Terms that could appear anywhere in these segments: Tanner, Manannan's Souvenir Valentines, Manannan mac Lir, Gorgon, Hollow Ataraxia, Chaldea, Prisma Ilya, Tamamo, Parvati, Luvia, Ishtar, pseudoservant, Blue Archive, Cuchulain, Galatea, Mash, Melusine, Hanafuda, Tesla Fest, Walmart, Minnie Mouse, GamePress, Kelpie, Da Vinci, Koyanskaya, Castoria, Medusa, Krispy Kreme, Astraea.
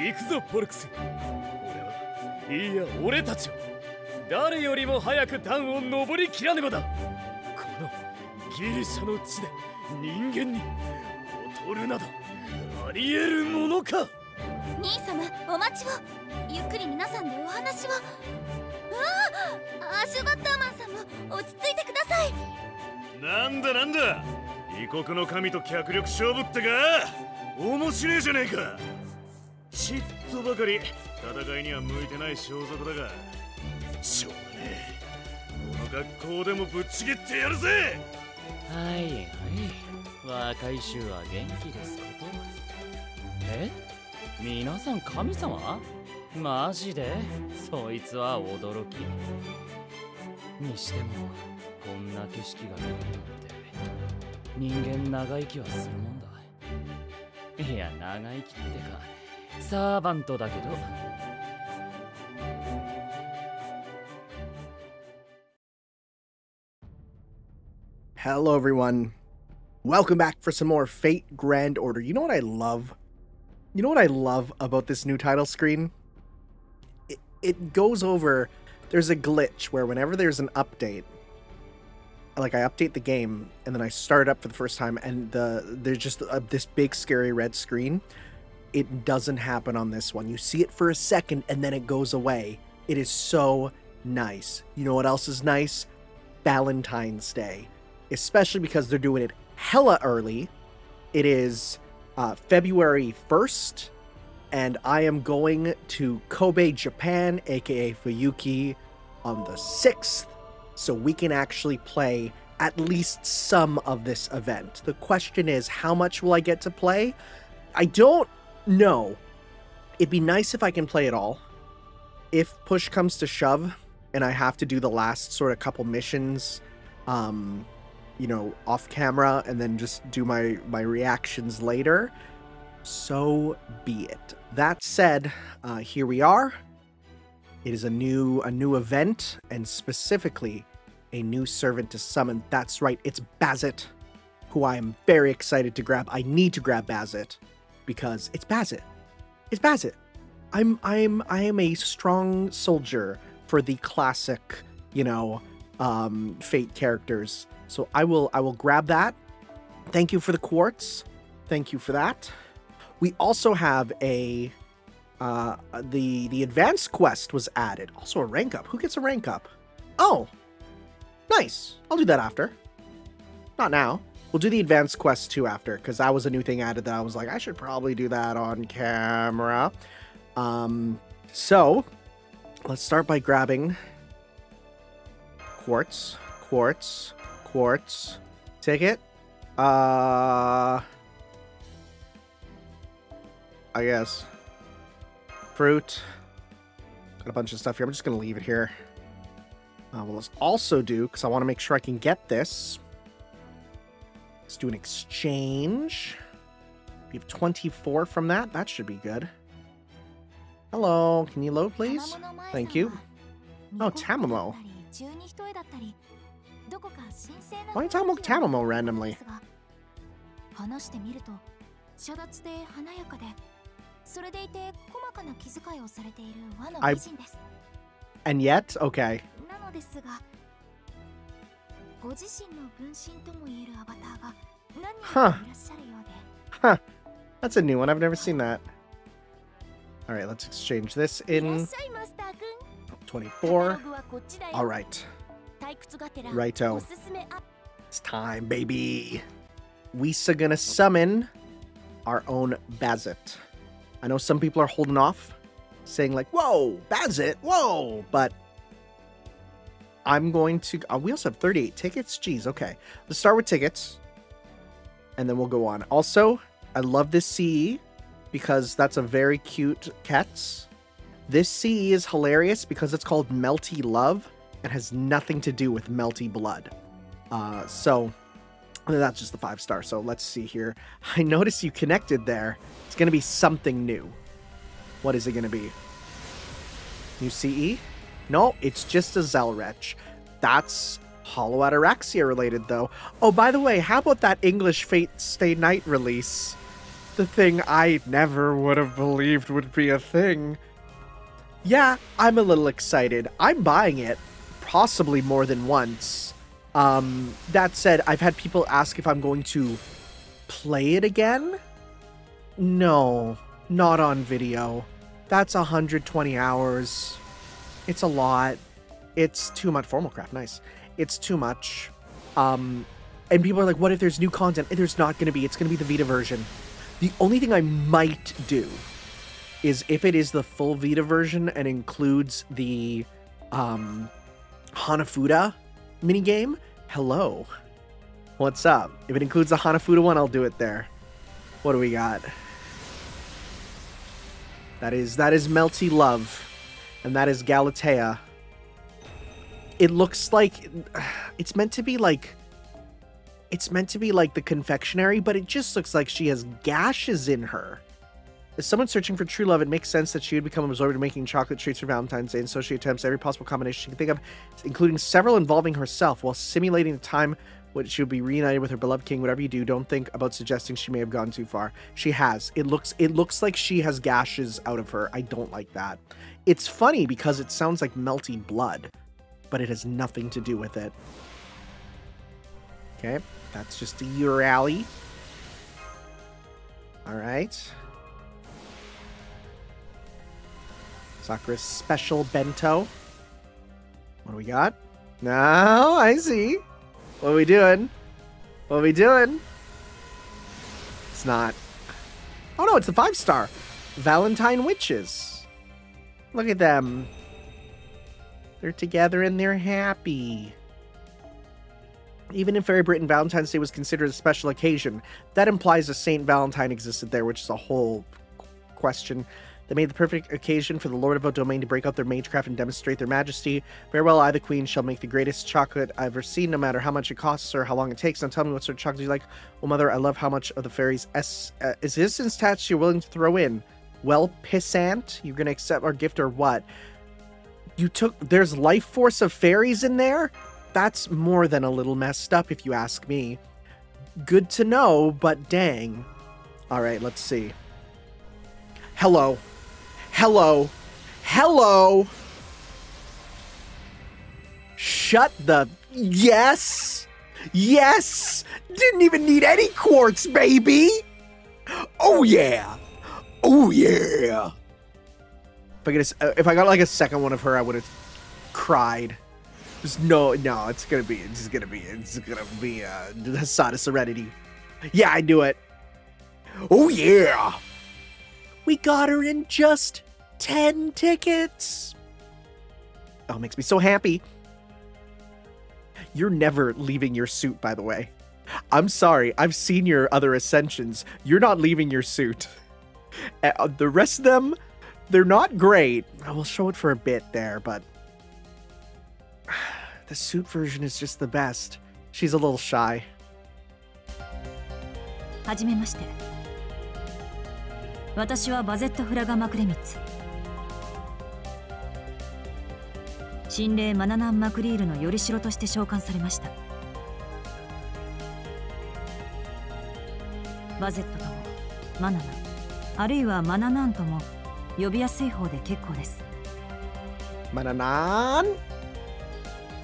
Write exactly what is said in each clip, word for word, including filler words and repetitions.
Hello everyone, welcome back for some more Fate Grand Order. You know what I love? You know what I love about this new title screen? It, it goes over, there's a glitch where whenever there's an update, like I update the game and then I start up for the first time and the there's just a, this big scary red screen. It doesn't happen on this one. You see it for a second and then it goes away. It is so nice. You know what else is nice? Valentine's Day, especially because they're doing it hella early. It is uh, February first, and I am going to Kobe, Japan, aka Fuyuki, on the sixth, so we can actually play at least some of this event. The question is, how much will I get to play? I don't know. It'd be nice if I can play it all. If push comes to shove, and I have to do the last sort of couple missions, um... you know, off camera, and then just do my, my reactions later, so be it. That said, uh, here we are. It is a new, a new event, and specifically a new servant to summon. That's right, it's Bazett, who I am very excited to grab. I need to grab Bazett, because it's Bazett. It's Bazett. I'm, I'm, I am a strong soldier for the classic, you know, um, Fate characters. So I will I will grab that. Thank you for the quartz. Thank you for that. We also have a uh, the the advanced quest was added. Also a rank up. Who gets a rank up? Oh, nice. I'll do that after. Not now. We'll do the advanced quest too after, because that was a new thing added that I was like, I should probably do that on camera. Um, so let's start by grabbing quartz, quartz. Quartz ticket. Uh, I guess fruit. Got a bunch of stuff here. I'm just gonna leave it here. Uh, well, let's also do, because I want to make sure I can get this. Let's do an exchange. We have twenty-four from that. That should be good. Hello, can you load, please? Thank you. Oh, Tamamo. Why did I look Tamamo randomly? I... And yet? Okay. Huh. Huh. That's a new one. I've never seen that. Alright, let's exchange this in... twenty-four. Alright. Righto. It's time, baby. We are gonna summon our own Bazett. I know some people are holding off, saying like, whoa, Bazett, whoa, but I'm going to... Oh, we also have thirty-eight tickets? Jeez, okay. Let's start with tickets, and then we'll go on. Also, I love this C E, because that's a very cute Ketz. This C E is hilarious because it's called Melty Love. It has nothing to do with Melty Blood. Uh, so, that's just the five star. So, let's see here. I noticed you connected there. It's going to be something new. What is it going to be? New C E? No, it's just a Zelretch. That's Hollow Ataraxia related, though. Oh, by the way, how about that English Fate Stay Night release? the thing I never would have believed would be a thing. Yeah, I'm a little excited. I'm buying it, possibly more than once. Um, that said, I've had people ask if I'm going to play it again. No, not on video. That's one hundred twenty hours. It's a lot. It's too much. Formal craft, nice. It's too much. Um, and people are like, what if there's new content? There's not going to be. It's going to be the Vita version. The only thing I might do is if it is the full Vita version and includes the um, Hanafuda minigame, hello. What's up? If it includes the Hanafuda one, I'll do it there. What do we got? That is, that is Melty Love, and that is Galatea. It looks like, it's meant to be like, it's meant to be like the confectionery, but it just looks like she has gashes in her. As someone searching for true love, it makes sense that she would become absorbed in making chocolate treats for Valentine's Day, and so she attempts every possible combination she can think of, including several involving herself, while simulating the time when she would be reunited with her beloved king. Whatever you do, don't think about suggesting she may have gone too far. She has. It looks, it looks like she has gashes out of her. I don't like that. It's funny because it sounds like Melty Blood, but it has nothing to do with it. Okay, that's just your alley. All right. Sakura's special bento. What do we got? Now I see. What are we doing? What are we doing? It's not. Oh no, it's the five star. Valentine Witches. Look at them. They're together and they're happy. Even in Fairy Britain, Valentine's Day was considered a special occasion. That implies a Saint Valentine existed there, which is a whole question. They made the perfect occasion for the Lord of a Domain to break out their magecraft and demonstrate their majesty. Farewell, I, the Queen, shall make the greatest chocolate I've ever seen, no matter how much it costs or how long it takes. Now tell me what sort of chocolate you like. Oh, Mother, I love how much of the fairy's es uh, existence tats you're willing to throw in. Well, pissant, you're going to accept our gift or what? You took... There's life force of fairies in there? That's more than a little messed up, if you ask me. Good to know, but dang. All right, let's see. Hello. Hello. Hello. Shut the... Yes. Yes. Didn't even need any quartz, baby. Oh, yeah. Oh, yeah. If I, get a, if I got like a second one of her, I would have cried. There's no, no, it's going to be, it's going to be, it's going to be uh, Hasada Serenity. Yeah, I knew it. Oh, yeah. We got her in just ten tickets. Oh, it makes me so happy. You're never leaving your suit, by the way. I'm sorry. I've seen your other ascensions. You're not leaving your suit. Uh, the rest of them, they're not great. I will show it for a bit there, but... The suit version is just the best. She's a little shy. Hajimemashite. 私はバゼットフラガマクレミッツ。神霊マナナンマクリールのよりしろとして召喚されました。バゼットともマナナン、あるいはマナナンとも呼びやすい方で結構です。マナナン。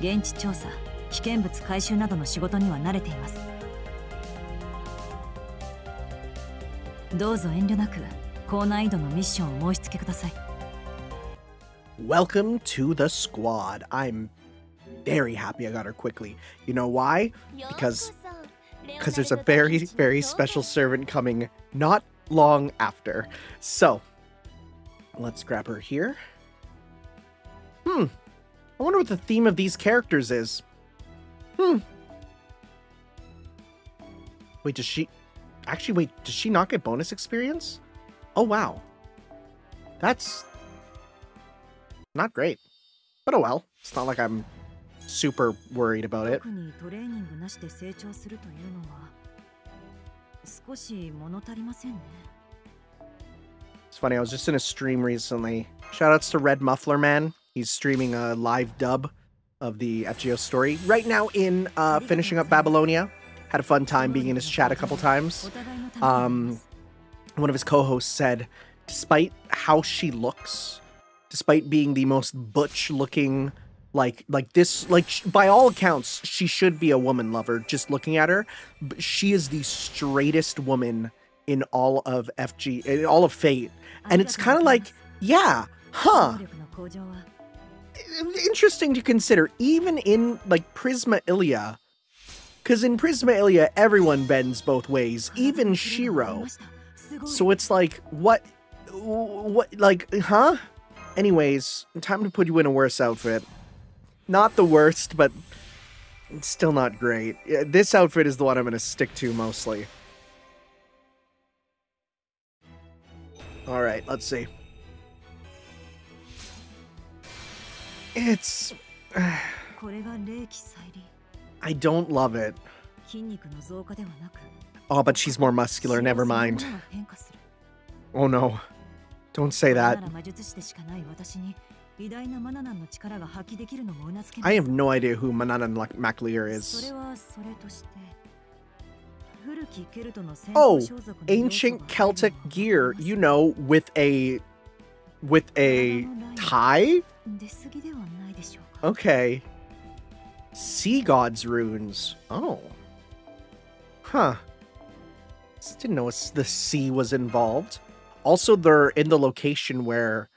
現地調査、危険物回収などの仕事には慣れています。 Welcome to the squad. I'm very happy I got her quickly. You know why? Because because there's a very, very special servant coming not long after. So, let's grab her here. Hmm. I wonder what the theme of these characters is. Hmm. Wait, does she... Actually, wait, does she not get bonus experience? Oh, wow. That's not great. But oh well. It's not like I'm super worried about it. It's funny, I was just in a stream recently. Shoutouts to Red Muffler Man. He's streaming a live dub of the F G O story. Right now in uh, finishing up Babylonia. Had a fun time being in his chat a couple times. Um, one of his co-hosts said, despite how she looks, despite being the most butch-looking, like, like this, like, by all accounts, she should be a woman lover, just looking at her, but she is the straightest woman in all of F G, in all of Fate. And it's kind of like, yeah, huh. Interesting to consider, even in, like, Prisma Ilya, because in Prisma Ilya, everyone bends both ways, even Shiro. So it's like, what, what, like, huh? Anyways, time to put you in a worse outfit. Not the worst, but it's still not great. This outfit is the one I'm going to stick to mostly. All right, let's see. It's... I don't love it. Oh, but she's more muscular, never mind. Oh no. Don't say that. I have no idea who Manannan Mac Lir is. Oh, ancient Celtic gear, you know, with a... with a tie? Okay. Sea God's runes. Oh. Huh. Just didn't know the sea was involved. Also, they're in the location where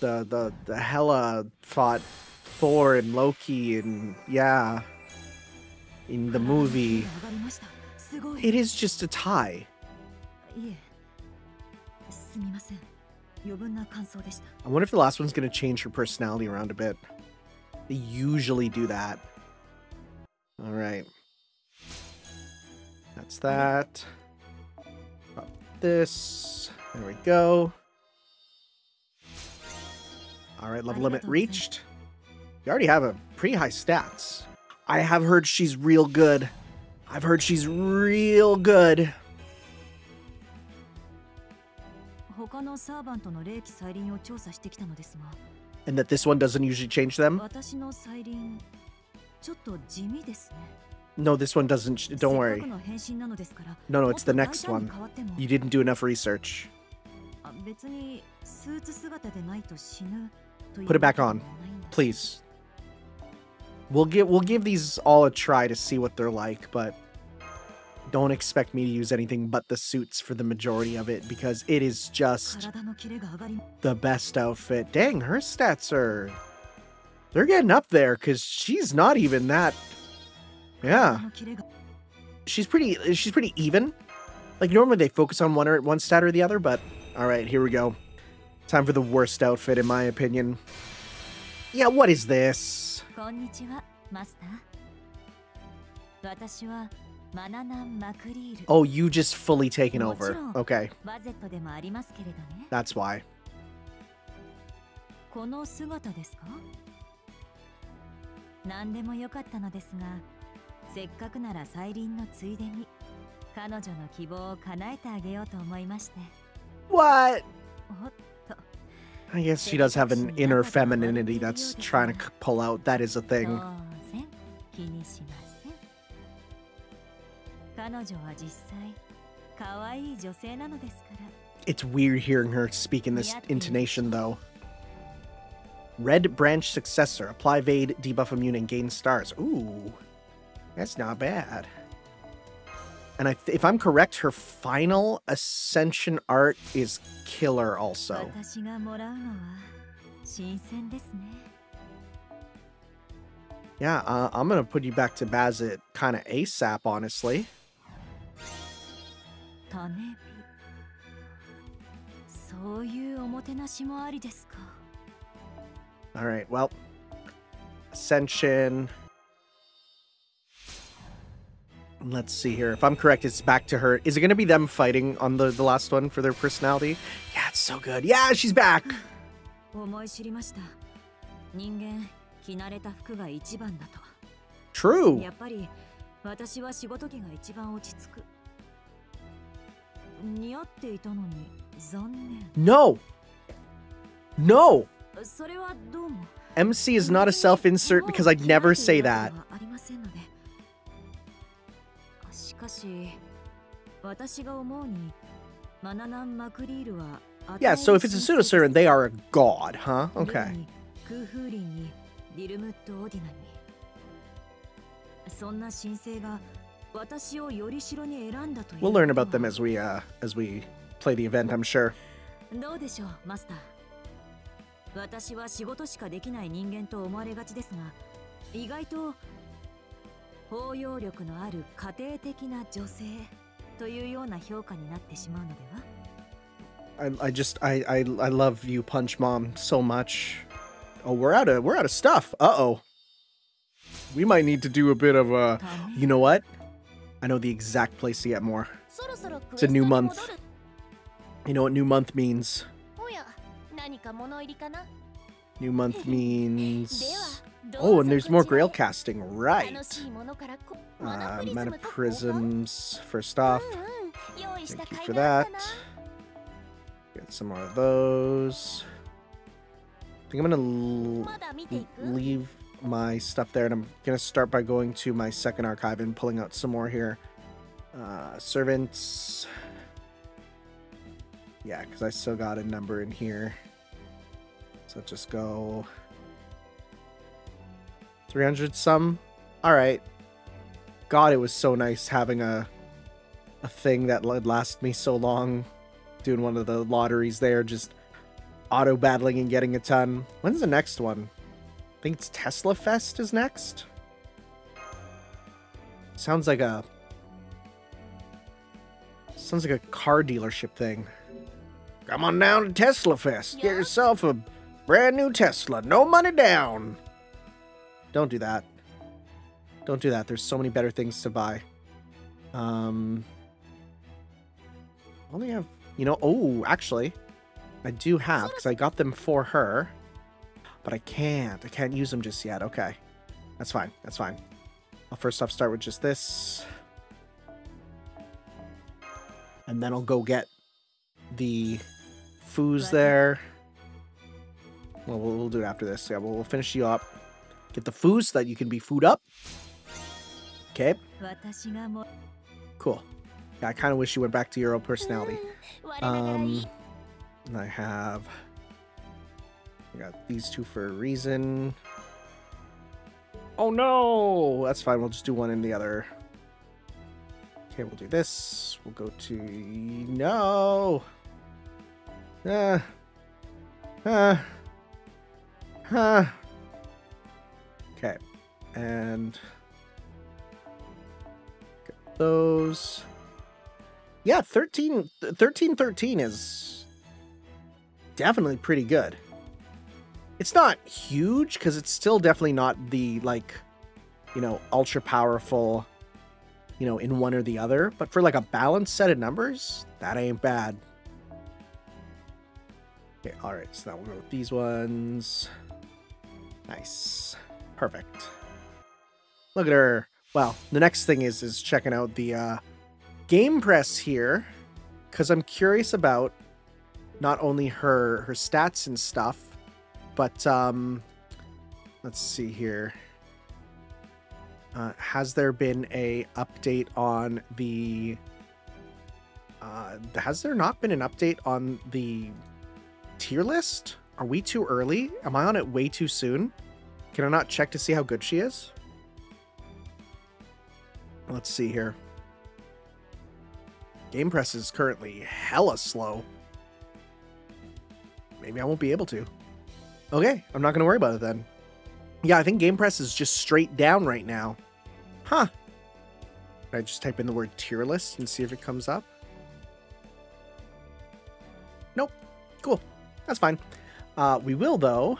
the the, the Hela fought Thor and Loki and, yeah, in the movie. It is just a tie. I wonder if the last one's going to change her personality around a bit. They usually do that. All right. That's that. Pop this. There we go. All right, level limit reached. You already have a pretty high stats. I have heard she's real good. I've heard she's real good. And that this one doesn't usually change them? No, this one doesn't. Don't worry. No, no, it's the next one. You didn't do enough research. Put it back on, please. We'll give we'll give these all a try to see what they're like, but don't expect me to use anything but the suits for the majority of it, because it is just the best outfit. Dang, her stats are... they're getting up there, because she's not even that... yeah. She's pretty she's pretty even. Like, normally they focus on one or one stat or the other, but... alright, here we go. Time for the worst outfit, in my opinion. Yeah, what is this? Oh, you just fully taken over. Okay. That's why. What? I guess she does have an inner femininity that's trying to pull out. That is a thing. It's weird hearing her speak in this intonation, though. Red Branch Successor. Apply Evade, debuff immune, and gain stars. Ooh. That's not bad. And I th if I'm correct, her final Ascension art is killer also. Yeah, uh, I'm going to put you back to Bazett kind of ASAP, honestly. All right, well, Ascension. Let's see here. If I'm correct, it's back to her. Is it going to be them fighting on the, the last one for their personality? Yeah, it's so good. Yeah, she's back. True. No. No. M C is not a self-insert because I'd never say that. Yeah, so if it's a pseudo-servant, they are a god, huh? Okay. We'll learn about them as we uh, as we play the event, I'm sure. I, I just I, I I love you, Punch Mom, so much. Oh, we're out of we're out of stuff. Uh oh. We might need to do a bit of a. You know what? I know the exact place to get more. It's a new month. You know what new month means? New month means. Oh, and there's more grail casting, right? Uh, Mana prisms, first off. Thank you for that. Get some more of those. I think I'm gonna leave my stuff there, and I'm gonna start by going to my second archive and pulling out some more here. Uh, servants. Yeah, because I still got a number in here. So just go three hundred some. All right. God, it was so nice having a a thing that would last me so long. Doing one of the lotteries there, just auto battling and getting a ton. When's the next one? I think it's Tesla Fest is next. Sounds like a sounds like a car dealership thing. Come on down to Tesla Fest. Get yourself a brand new Tesla. No money down. Don't do that. Don't do that. There's so many better things to buy. Um, only have, you know, oh, actually, I do have, because I got them for her, but I can't. I can't use them just yet. Okay. That's fine. That's fine. I'll first off start with just this, and then I'll go get the foos there. Well, we'll, we'll do it after this. Yeah, we'll, we'll finish you up. Get the foos so that you can be food up. Okay. Cool. Yeah, I kind of wish you went back to your old personality. Um, and I have... I got these two for a reason. Oh, no! That's fine. We'll just do one and the other. Okay, we'll do this. We'll go to... No! Uh... Uh... Huh... Okay, and get those. Yeah, thirteen, thirteen, thirteen is definitely pretty good. It's not huge, because it's still definitely not the, like, you know, ultra powerful, you know, in one or the other. But for, like, a balanced set of numbers, that ain't bad. Okay, all right, so now we'll go with these ones. Nice. Perfect. Look at her. Well, the next thing is is checking out the uh, GamePress here, because I'm curious about not only her her stats and stuff, but um, let's see here. Uh, has there been a update on the? Uh, has there not been an update on the tier list? Are we too early? Am I on it way too soon? Can I not check to see how good she is? Let's see here. GamePress is currently hella slow. Maybe I won't be able to. Okay, I'm not going to worry about it then. Yeah, I think GamePress is just straight down right now. Huh. Can I just type in the word tier list and see if it comes up? Nope. Cool. That's fine. Uh, we will, though...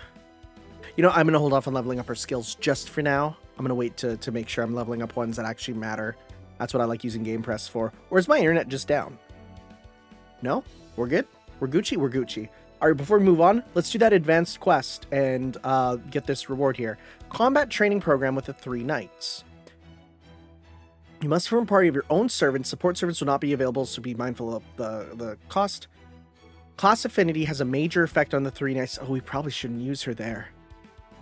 You know, I'm going to hold off on leveling up her skills just for now. I'm going to wait to, to make sure I'm leveling up ones that actually matter. That's what I like using GamePress for. Or is my internet just down? No? We're good? We're Gucci? We're Gucci. All right, before we move on, let's do that advanced quest and uh, get this reward here. Combat training program with the three knights. You must form a party of your own servants. Support servants will not be available, so be mindful of the, the cost. Class affinity has a major effect on the three knights. Oh, we probably shouldn't use her there.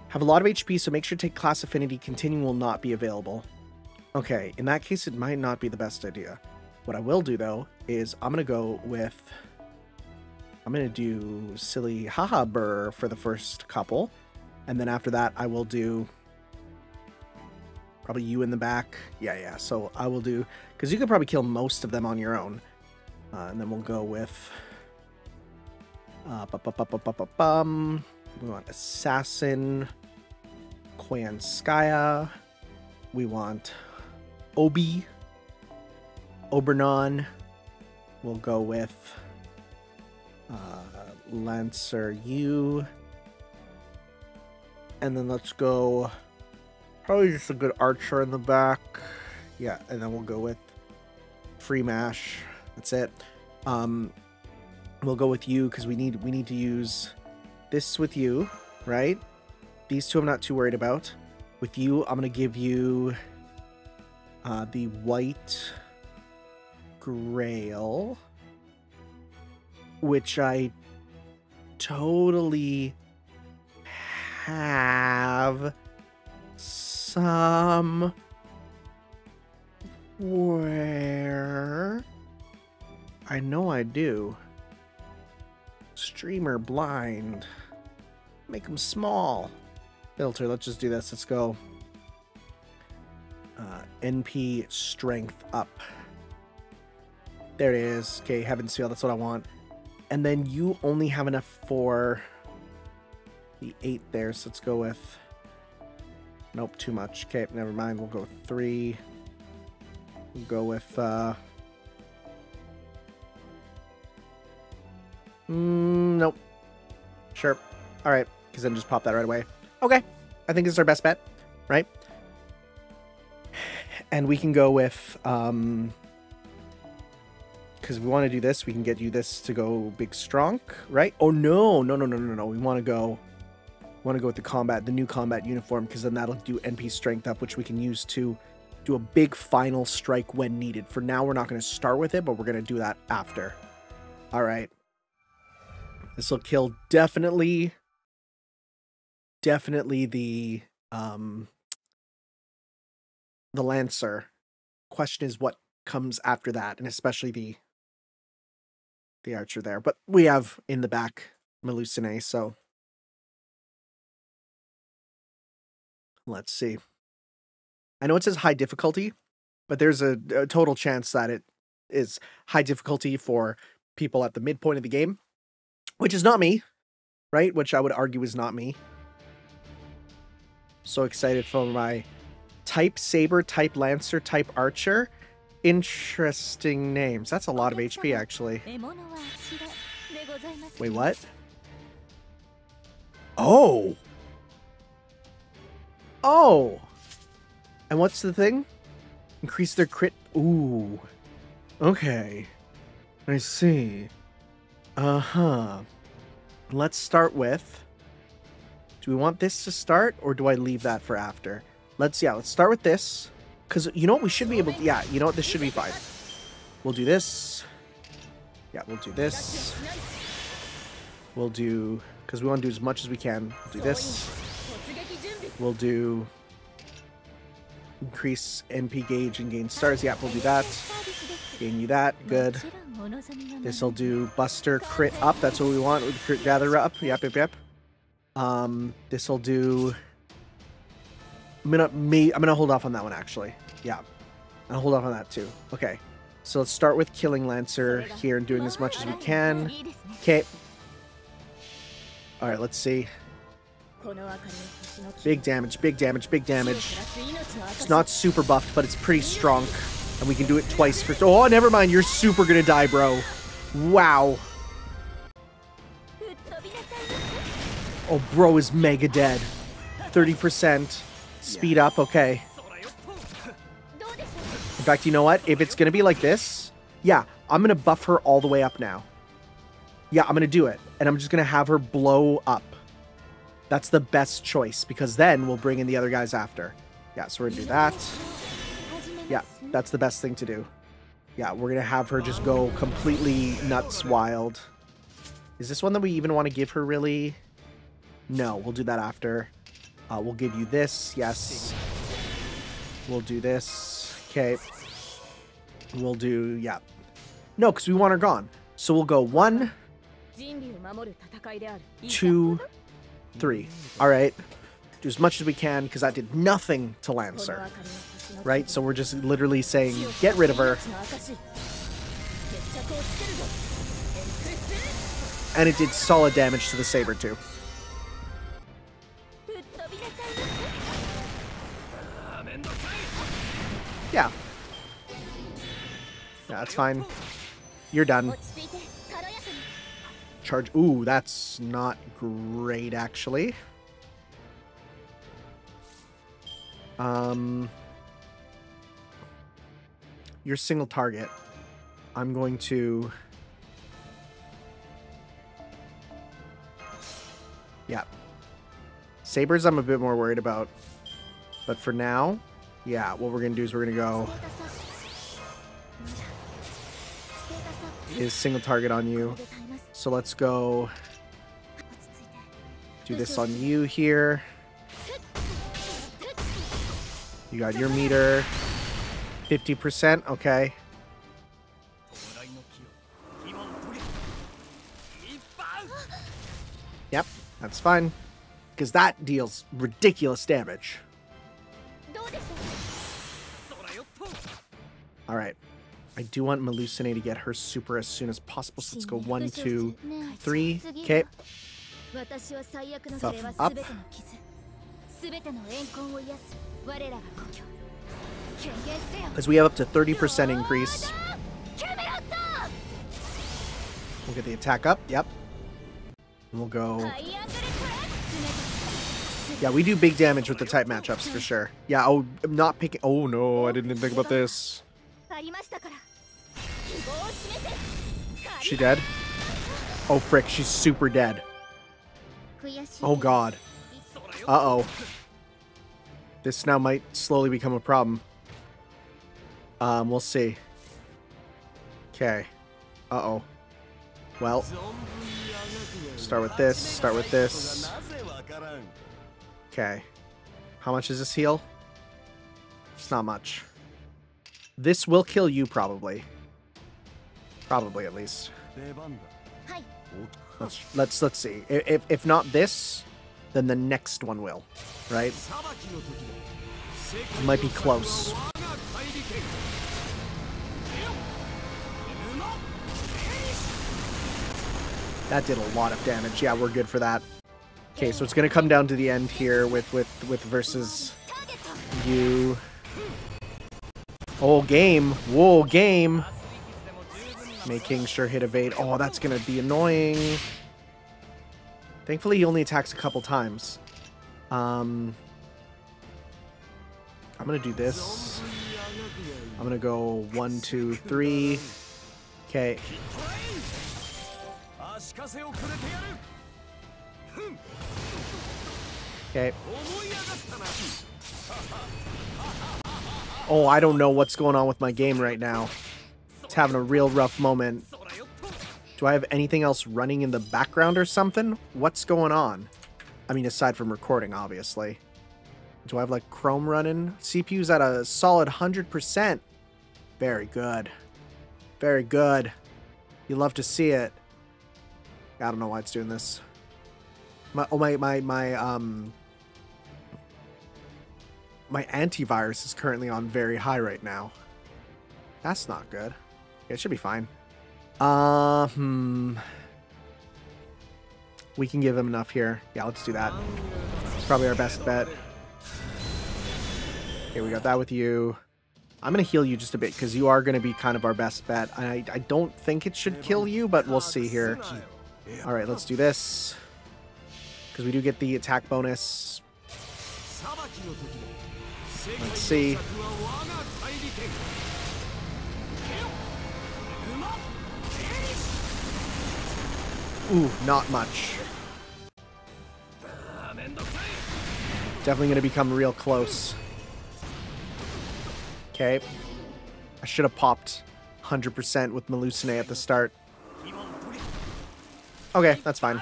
Have a lot of H P, so make sure to take class affinity. Continuing will not be available. Okay, in that case, it might not be the best idea. What I will do, though, is I'm going to go with... I'm going to do Silly Haha Burr for the first couple. And then after that, I will do... Probably you in the back. Yeah, yeah. So I will do... Because you could probably kill most of them on your own. Uh, and then we'll go with... Uh, bu -bu -bu -bu -bu -bu -bum. We want Assassin. Koyanskaya. We want Obi. Oberon. We'll go with... Uh, Lancer U. And then let's go... Probably just a good archer in the back. Yeah, and then we'll go with free mash. That's it. Um, we'll go with you because we need we need to use this with you, right? These two I'm not too worried about. With you, I'm going to give you uh, the white grail, which I totally have... Somewhere. I know I do. Streamer blind. Make them small. Filter. Let's just do this. Let's go. Uh, N P strength up. There it is. Okay, Heaven Seal. That's what I want. And then you only have enough for the eight there. So let's go with. Nope, too much. Okay, never mind. We'll go with three. We'll go with, uh... Mm, nope. Sure. Alright, because then just pop that right away. Okay, I think this is our best bet, right? And we can go with, um... because if we want to do this, we can get you this to go big strong, right? Oh, no! No, no, no, no, no. We want to go... want to go with the combat, the new combat uniform, because then that'll do N P strength up, which we can use to do a big final strike when needed. For now, we're not going to start with it, but we're going to do that after. All right. This will kill definitely, definitely the, um, the Lancer. Question is what comes after that, and especially the, the Archer there. But we have in the back Melusine, so... Let's see. I know it says high difficulty, but there's a, a total chance that it is high difficulty for people at the midpoint of the game, which is not me, right? Which I would argue is not me. So excited for my type saber, type lancer, type archer. Interesting names. That's a lot of H P, actually. Wait, what? Oh! Oh! And what's the thing? Increase their crit. Ooh. Okay. I see. Uh-huh. Let's start with... Do we want this to start, or do I leave that for after? Let's, yeah, let's start with this. Because, you know what, we should be able to... Yeah, you know what, this should be fine. We'll do this. Yeah, we'll do this. We'll do... Because we want to do as much as we can. We'll do this. We'll do increase N P gauge and gain stars. Yeah, we'll do that. Gain you that. Good. This'll do Buster crit up. That's what we want. With crit gather up. Yep, yep, yep. Um, this'll do. I'm gonna me. I'm gonna hold off on that one actually. Yeah, I'll hold off on that too. Okay. So let's start with killing Lancer here and doing as much as we can. Okay. All right. Let's see. Big damage, big damage, big damage. It's not super buffed, but it's pretty strong. And we can do it twice for... Oh, never mind. You're super gonna die, bro. Wow. Oh, bro is mega dead. thirty percent. Speed up. Okay. In fact, you know what? If it's gonna be like this... Yeah, I'm gonna buff her all the way up now. Yeah, I'm gonna do it. And I'm just gonna have her blow up. That's the best choice, because then we'll bring in the other guys after. Yeah, so we're gonna do that. Yeah, that's the best thing to do. Yeah, we're gonna have her just go completely nuts wild. Is this one that we even want to give her, really? No, we'll do that after. Uh, we'll give you this, yes. We'll do this, okay. We'll do, yeah. No, because we want her gone. So we'll go one, two, three. All right. Do as much as we can, because that did nothing to Lancer. Right? So we're just literally saying, get rid of her. And it did solid damage to the saber, too. Yeah. That's fine. You're done. Charge. Ooh, that's not great, actually. Um, your single target. I'm going to... Yeah. Sabers I'm a bit more worried about. But for now, yeah, what we're going to do is we're going to go... Is single target on you. So let's go... Do this on you here. You got your meter. fifty percent, okay. Yep, that's fine. Because that deals ridiculous damage. Alright. I do want Melusine to get her super as soon as possible, so let's go one, two, three. Okay. Buff up. Because we have up to thirty percent increase. We'll get the attack up. Yep. And we'll go... Yeah, we do big damage with the type matchups for sure. Yeah, oh, I'm not picking... Oh, no, I didn't even think about this. She dead? Oh, frick, she's super dead. Oh, God. Uh-oh. This now might slowly become a problem. Um, we'll see. Okay. Uh-oh. Well. Start with this. Start with this. Okay. How much is this heal? It's not much. This will kill you, probably. Probably, at least. Let's let's, let's see. If, if not this, then the next one will. Right? It might be close. That did a lot of damage. Yeah, we're good for that. Okay, so it's going to come down to the end here with, with, with versus you. Oh, game. Whoa, game. Making sure hit evade. Oh, that's going to be annoying. Thankfully, he only attacks a couple times. Um, I'm going to do this. I'm going to go one, two, three. Okay. Okay. Oh, I don't know what's going on with my game right now. It's having a real rough moment. Do I have anything else running in the background or something? What's going on? I mean, aside from recording, obviously. Do I have, like, Chrome running? C P U's at a solid one hundred percent. Very good. Very good. You love to see it. I don't know why it's doing this. My, oh, my, my, my, um... My antivirus is currently on very high right now. That's not good. Yeah, it should be fine. Uh, hmm. We can give him enough here. Yeah, let's do that. It's probably our best bet. Okay, we got that with you. I'm going to heal you just a bit, because you are going to be kind of our best bet. I, I don't think it should kill you, but we'll see here. All right, let's do this. Because we do get the attack bonus. Let's see. Ooh, not much. Definitely going to become real close. Okay. I should have popped one hundred percent with Melusine at the start. Okay, that's fine.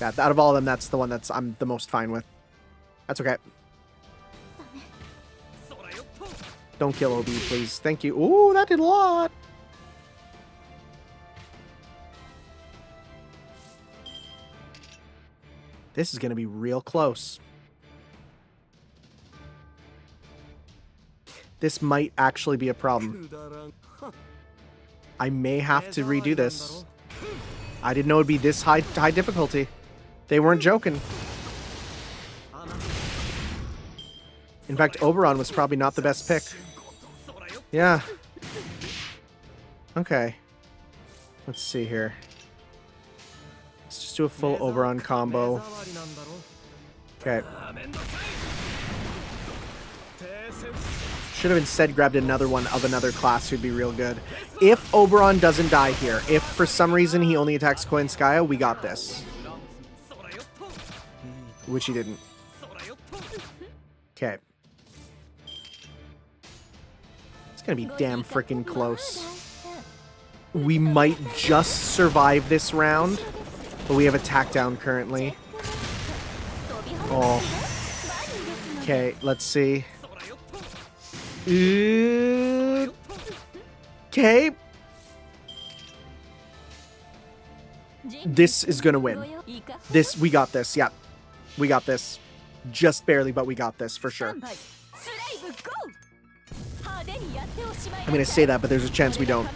Yeah, out of all of them, that's the one that's I'm the most fine with. That's okay. Don't kill O B, please. Thank you. Ooh, that did a lot. This is going to be real close. This might actually be a problem. I may have to redo this. I didn't know it'd be this high high difficulty. They weren't joking. In fact, Oberon was probably not the best pick. Yeah. Okay. Let's see here. Let's just do a full Oberon combo. Okay. Should have instead grabbed another one of another class who'd be real good. If Oberon doesn't die here, if for some reason he only attacks Koyanskaya, we got this. Which he didn't. Okay. It's gonna be damn freaking close. We might just survive this round, but we have a tack down currently. Oh. Okay, let's see. Uh, okay. This is gonna win. This, we got this, yeah. We got this. Just barely, but we got this for sure. I'm gonna say that, but there's a chance we don't.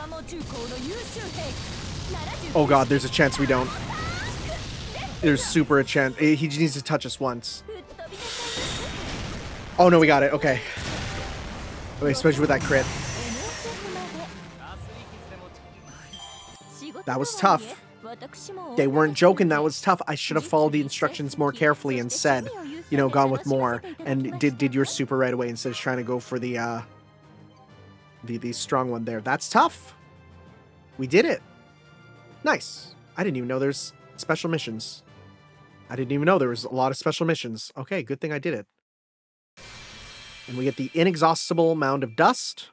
Oh god, there's a chance we don't. There's super a chance. He just needs to touch us once. Oh no, we got it, okay. Especially with that crit. That was tough. They weren't joking, that was tough. I should have followed the instructions more carefully and said, you know, gone with more. And did did your super right away instead of trying to go for the, uh, the, the strong one there. That's tough. We did it. Nice. I didn't even know there's special missions. I didn't even know there was a lot of special missions. Okay, good thing I did it. And we get the inexhaustible mound of dust,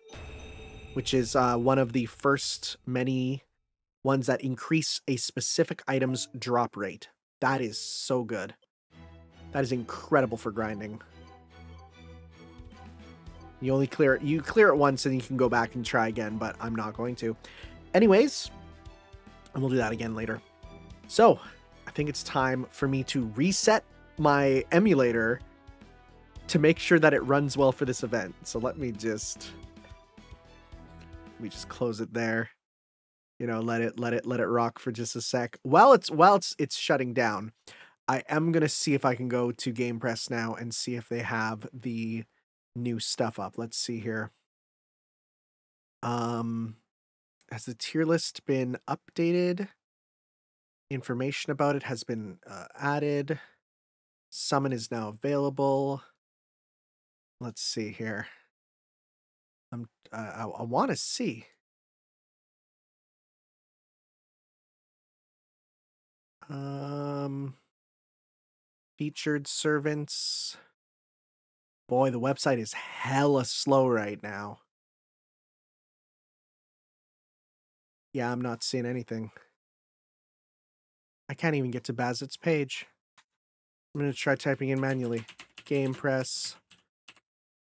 which is uh, one of the first many ones that increase a specific item's drop rate. That is so good. That is incredible for grinding. You only clear it, you clear it once and you can go back and try again, but I'm not going to. Anyways, and we'll do that again later. So I think it's time for me to reset my emulator to make sure that it runs well for this event. So let me just, let me just close it there. You know, let it, let it, let it rock for just a sec. While it's, while it's, it's shutting down, I am going to see if I can go to GamePress now and see if they have the new stuff up. Let's see here. Um, has the tier list been updated? Information about it has been uh, added. Summon is now available. Let's see here. I'm, uh, I, I want to see. Um, featured servants. Boy, the website is hella slow right now. Yeah, I'm not seeing anything. I can't even get to Bazett's page. I'm going to try typing in manually. GamePress.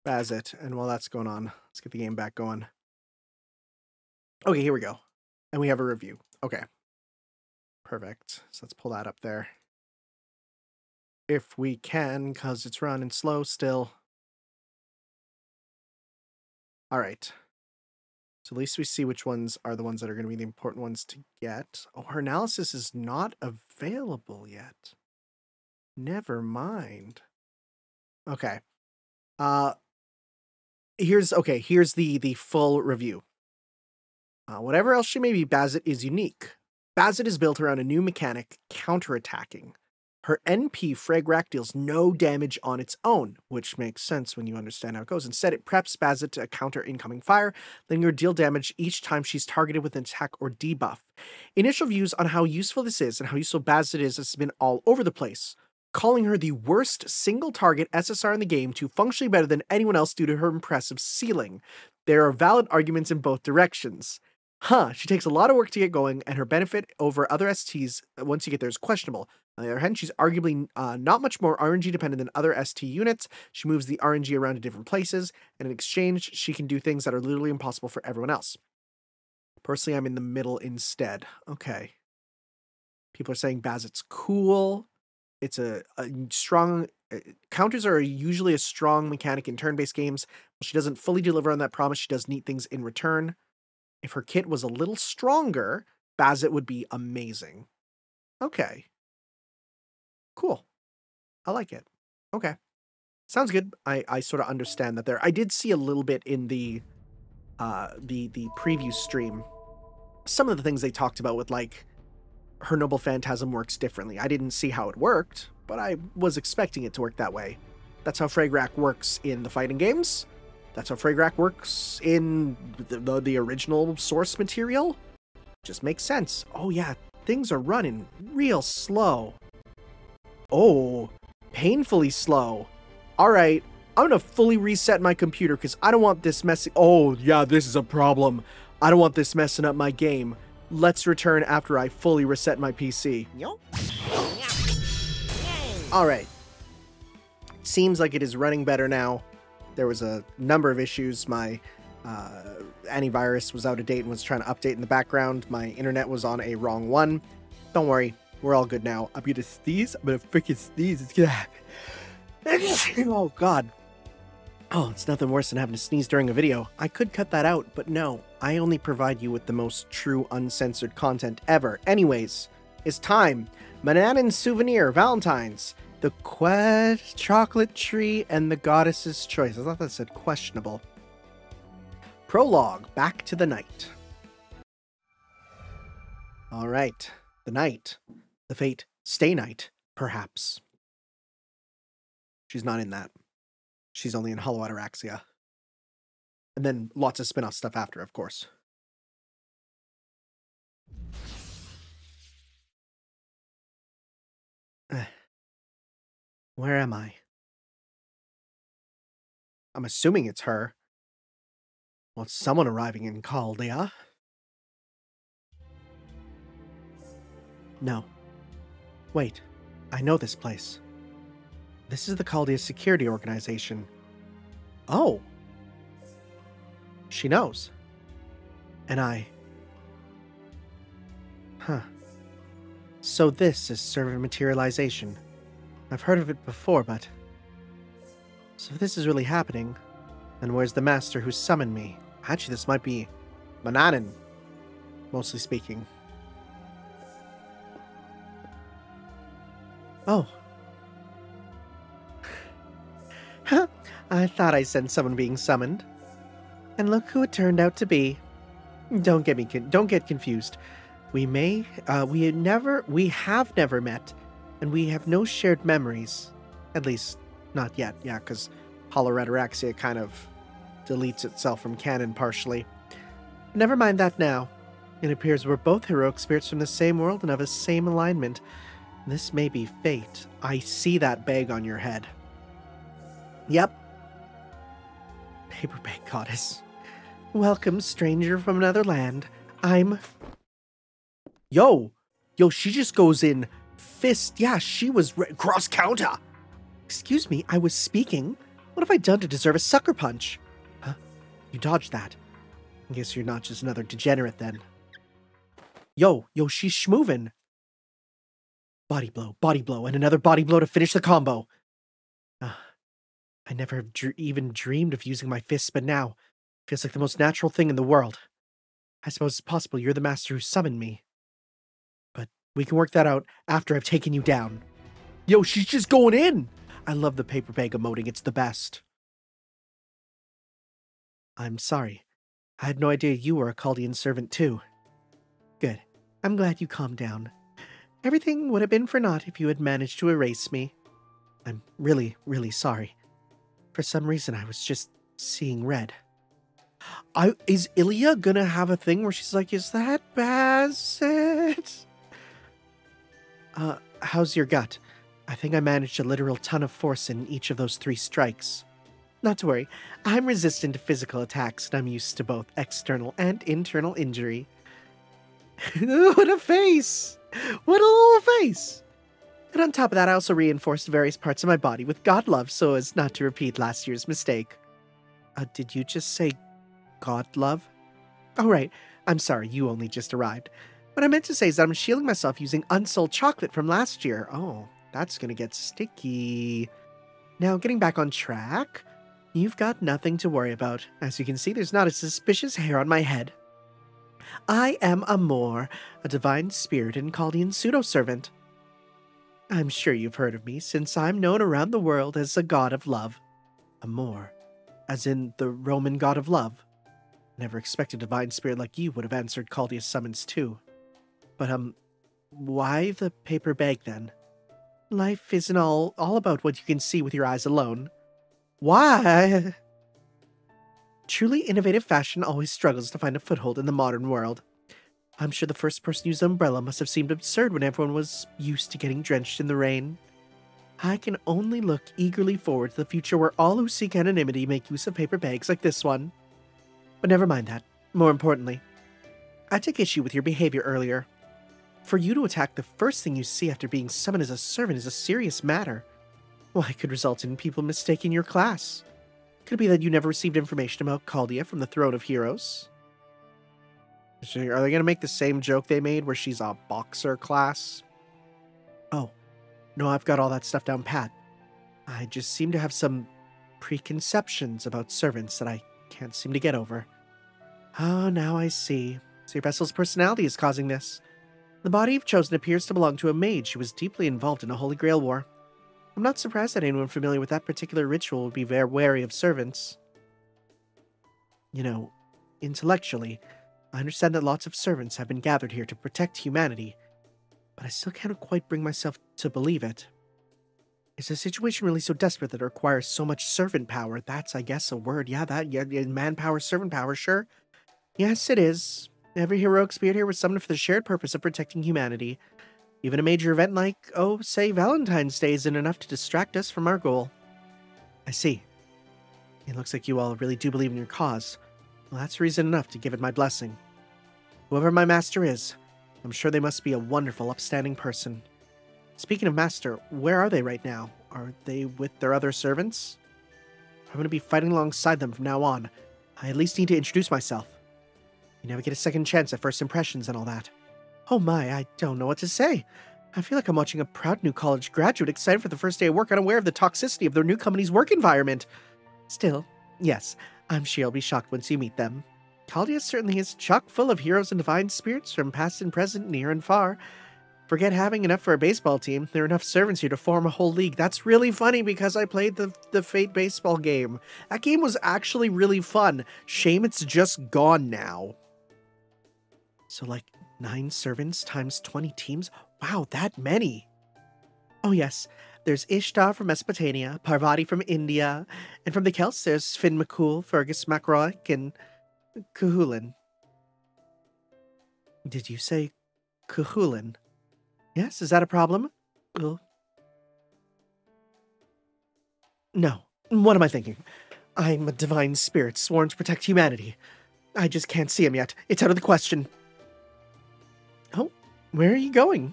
Bazett. And while that's going on, let's get the game back going. Okay, here we go. And we have a review. Okay. Perfect. So let's pull that up there. If we can, because it's running slow still. All right. So at least we see which ones are the ones that are going to be the important ones to get. Oh, her analysis is not available yet. Never mind. Okay. Uh, here's, okay, here's the, the full review. Uh, whatever else she may be, Bazett is unique. Bazett is built around a new mechanic, counterattacking. Her N P, Fragarach, deals no damage on its own, which makes sense when you understand how it goes. Instead, it preps Bazett to counter incoming fire, letting her deal damage each time she's targeted with an attack or debuff. Initial views on how useful this is and how useful Bazett is has been all over the place, calling her the worst single target S S R in the game to functionally better than anyone else due to her impressive ceiling. There are valid arguments in both directions. Huh, she takes a lot of work to get going, and her benefit over other S Ts once you get there is questionable. On the other hand, she's arguably uh, not much more R N G dependent than other S T units. She moves the R N G around to different places, and in exchange, she can do things that are literally impossible for everyone else. Personally, I'm in the middle instead. Okay. People are saying Bazett's cool. It's a, a strong... Uh, counters are usually a strong mechanic in turn-based games. While she doesn't fully deliver on that promise, she does neat things in return. If her kit was a little stronger, Bazett would be amazing. Okay. Cool. I like it. Okay. Sounds good. I, I sort of understand that there. I did see a little bit in the uh the the preview stream. Some of the things they talked about with like her noble phantasm works differently. I didn't see how it worked, but I was expecting it to work that way. That's how Fragarach works in the fighting games. That's how Fragarach works in the, the, the original source material. Just makes sense. Oh yeah, things are running real slow. Oh, painfully slow. All right, I'm gonna fully reset my computer because I don't want this messing. Oh yeah, this is a problem. I don't want this messing up my game. Let's return after I fully reset my P C. All right. Seems like it is running better now. There was a number of issues. My uh, antivirus was out of date and was trying to update in the background. My internet was on a wrong one. Don't worry. We're all good now. I'm gonna sneeze. I'm gonna freaking sneeze. It's gonna happen. Oh, God. Oh, it's nothing worse than having to sneeze during a video. I could cut that out, but no. I only provide you with the most true uncensored content ever. Anyways, it's time. Manannan's Souvenir, Valentine's. The Quest Chocolate Tree and the Goddess's Choice. I thought that said questionable. Prologue, Back to the Night. All right. The night. The Fate Stay Night, perhaps. She's not in that. She's only in Hollow Ataraxia. And then lots of spin-off stuff after, of course. Where am I? I'm assuming it's her. Well, it's someone arriving in Chaldea. No. Wait, I know this place. This is the Chaldea Security Organization. Oh. She knows. And I... Huh. So this is servant materialization. I've heard of it before, but... So if this is really happening, then where's the master who summoned me? Actually, this might be Manannan, mostly speaking. Oh. I thought I sensed someone being summoned. And look who it turned out to be. Don't get me con- don't get confused. We may uh we never we have never met, and we have no shared memories. At least not yet. Yeah, cuz Hollow Ataraxia kind of deletes itself from canon partially. Never mind that now. It appears we're both heroic spirits from the same world and of the same alignment. This may be fate. I see that bag on your head. Yep. Paper bag goddess. Welcome, stranger from another land. I'm... Yo! Yo, she just goes in fist. Yeah, she was re- cross counter. Excuse me, I was speaking. What have I done to deserve a sucker punch? Huh? You dodged that. I guess you're not just another degenerate then. Yo, yo, she's schmoovin'. Body blow, body blow, and another body blow to finish the combo. Uh, I never have dr- even dreamed of using my fists, but now it feels like the most natural thing in the world. I suppose it's possible you're the master who summoned me. But we can work that out after I've taken you down. Yo, she's just going in! I love the paper bag emoting, it's the best. I'm sorry. I had no idea you were a Chaldean servant too. Good. I'm glad you calmed down. Everything would have been for naught if you had managed to erase me. I'm really, really sorry. For some reason, I was just seeing red. I, is Ilya gonna have a thing where she's like, is that Bazett? Uh, how's your gut? I think I managed a literal ton of force in each of those three strikes. Not to worry, I'm resistant to physical attacks, and I'm used to both external and internal injury. What a face! What a little face! And on top of that, I also reinforced various parts of my body with God love so as not to repeat last year's mistake. Uh, did you just say God love? Oh, right. I'm sorry, you only just arrived. What I meant to say is that I'm shielding myself using unsold chocolate from last year. Oh, that's gonna get sticky. Now, getting back on track, you've got nothing to worry about. As you can see, there's not a suspicious hair on my head. I am Amor, a divine spirit and Chaldean pseudo-servant. I'm sure you've heard of me, since I'm known around the world as the god of love. Amor, as in the Roman god of love. Never expected a divine spirit like you would have answered Chaldea's summons too. But, um, why the paper bag then? Life isn't all, all about what you can see with your eyes alone. Why? Truly innovative fashion always struggles to find a foothold in the modern world. I'm sure the first person to use an umbrella must have seemed absurd when everyone was used to getting drenched in the rain. I can only look eagerly forward to the future where all who seek anonymity make use of paper bags like this one. But never mind that. More importantly, I take issue with your behavior earlier. For you to attack the first thing you see after being summoned as a servant is a serious matter. Why, it could result in people mistaking your class. Could it be that you never received information about Chaldea from the Throne of Heroes? So are they going to make the same joke they made where she's a boxer class? Oh, no, I've got all that stuff down pat. I just seem to have some preconceptions about servants that I can't seem to get over. Oh, now I see. So your vessel's personality is causing this. The body you've chosen appears to belong to a mage who was deeply involved in a Holy Grail war. I'm not surprised that anyone familiar with that particular ritual would be very wary of servants. You know, intellectually, I understand that lots of servants have been gathered here to protect humanity, but I still can't quite bring myself to believe it. Is the situation really so desperate that it requires so much servant power? That's, I guess, a word. Yeah, that, yeah, manpower, servant power, sure. Yes, it is. Every heroic spirit here was summoned for the shared purpose of protecting humanity. Even a major event like, oh, say, Valentine's Day isn't enough to distract us from our goal. I see. It looks like you all really do believe in your cause. Well, that's reason enough to give it my blessing. Whoever my master is, I'm sure they must be a wonderful, upstanding person. Speaking of master, where are they right now? Are they with their other servants? If I'm going to be fighting alongside them from now on, I at least need to introduce myself. You never get a second chance at first impressions and all that. Oh my, I don't know what to say. I feel like I'm watching a proud new college graduate excited for the first day of work, unaware of the toxicity of their new company's work environment. Still, yes, I'm sure you'll be shocked once you meet them. Chaldea certainly is chock full of heroes and divine spirits from past and present, near and far. Forget having enough for a baseball team. There are enough servants here to form a whole league. That's really funny because I played the, the Fate Baseball game. That game was actually really fun. Shame it's just gone now. So, like, nine servants times twenty teams? Wow, that many! Oh yes, there's Ishtar from Mesopotamia, Parvati from India, and from the Celts there's Finn McCool, Fergus MacRae, and Cuchulain. Did you say Cuchulain? Yes, is that a problem? Well, no, what am I thinking? I'm a divine spirit sworn to protect humanity. I just can't see him yet. It's out of the question. Oh, where are you going?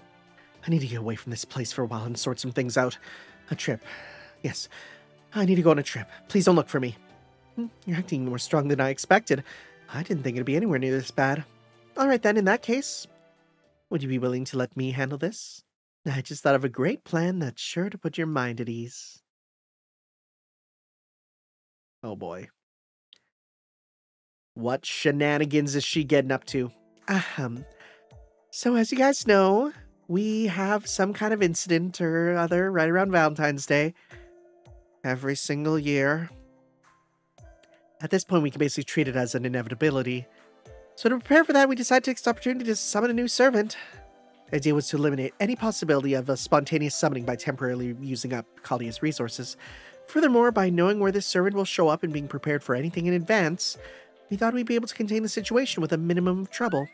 I need to get away from this place for a while and sort some things out. A trip. Yes, I need to go on a trip. Please don't look for me. You're acting more strong than I expected. I didn't think it'd be anywhere near this bad. All right then, in that case, would you be willing to let me handle this? I just thought of a great plan that's sure to put your mind at ease. Oh boy. What shenanigans is she getting up to? Ahem. So, as you guys know, we have some kind of incident or other right around Valentine's Day every single year. At this point, we can basically treat it as an inevitability. So, to prepare for that, we decided to take this opportunity to summon a new servant. The idea was to eliminate any possibility of a spontaneous summoning by temporarily using up Chaldea's resources. Furthermore, by knowing where this servant will show up and being prepared for anything in advance, we thought we'd be able to contain the situation with a minimum of trouble.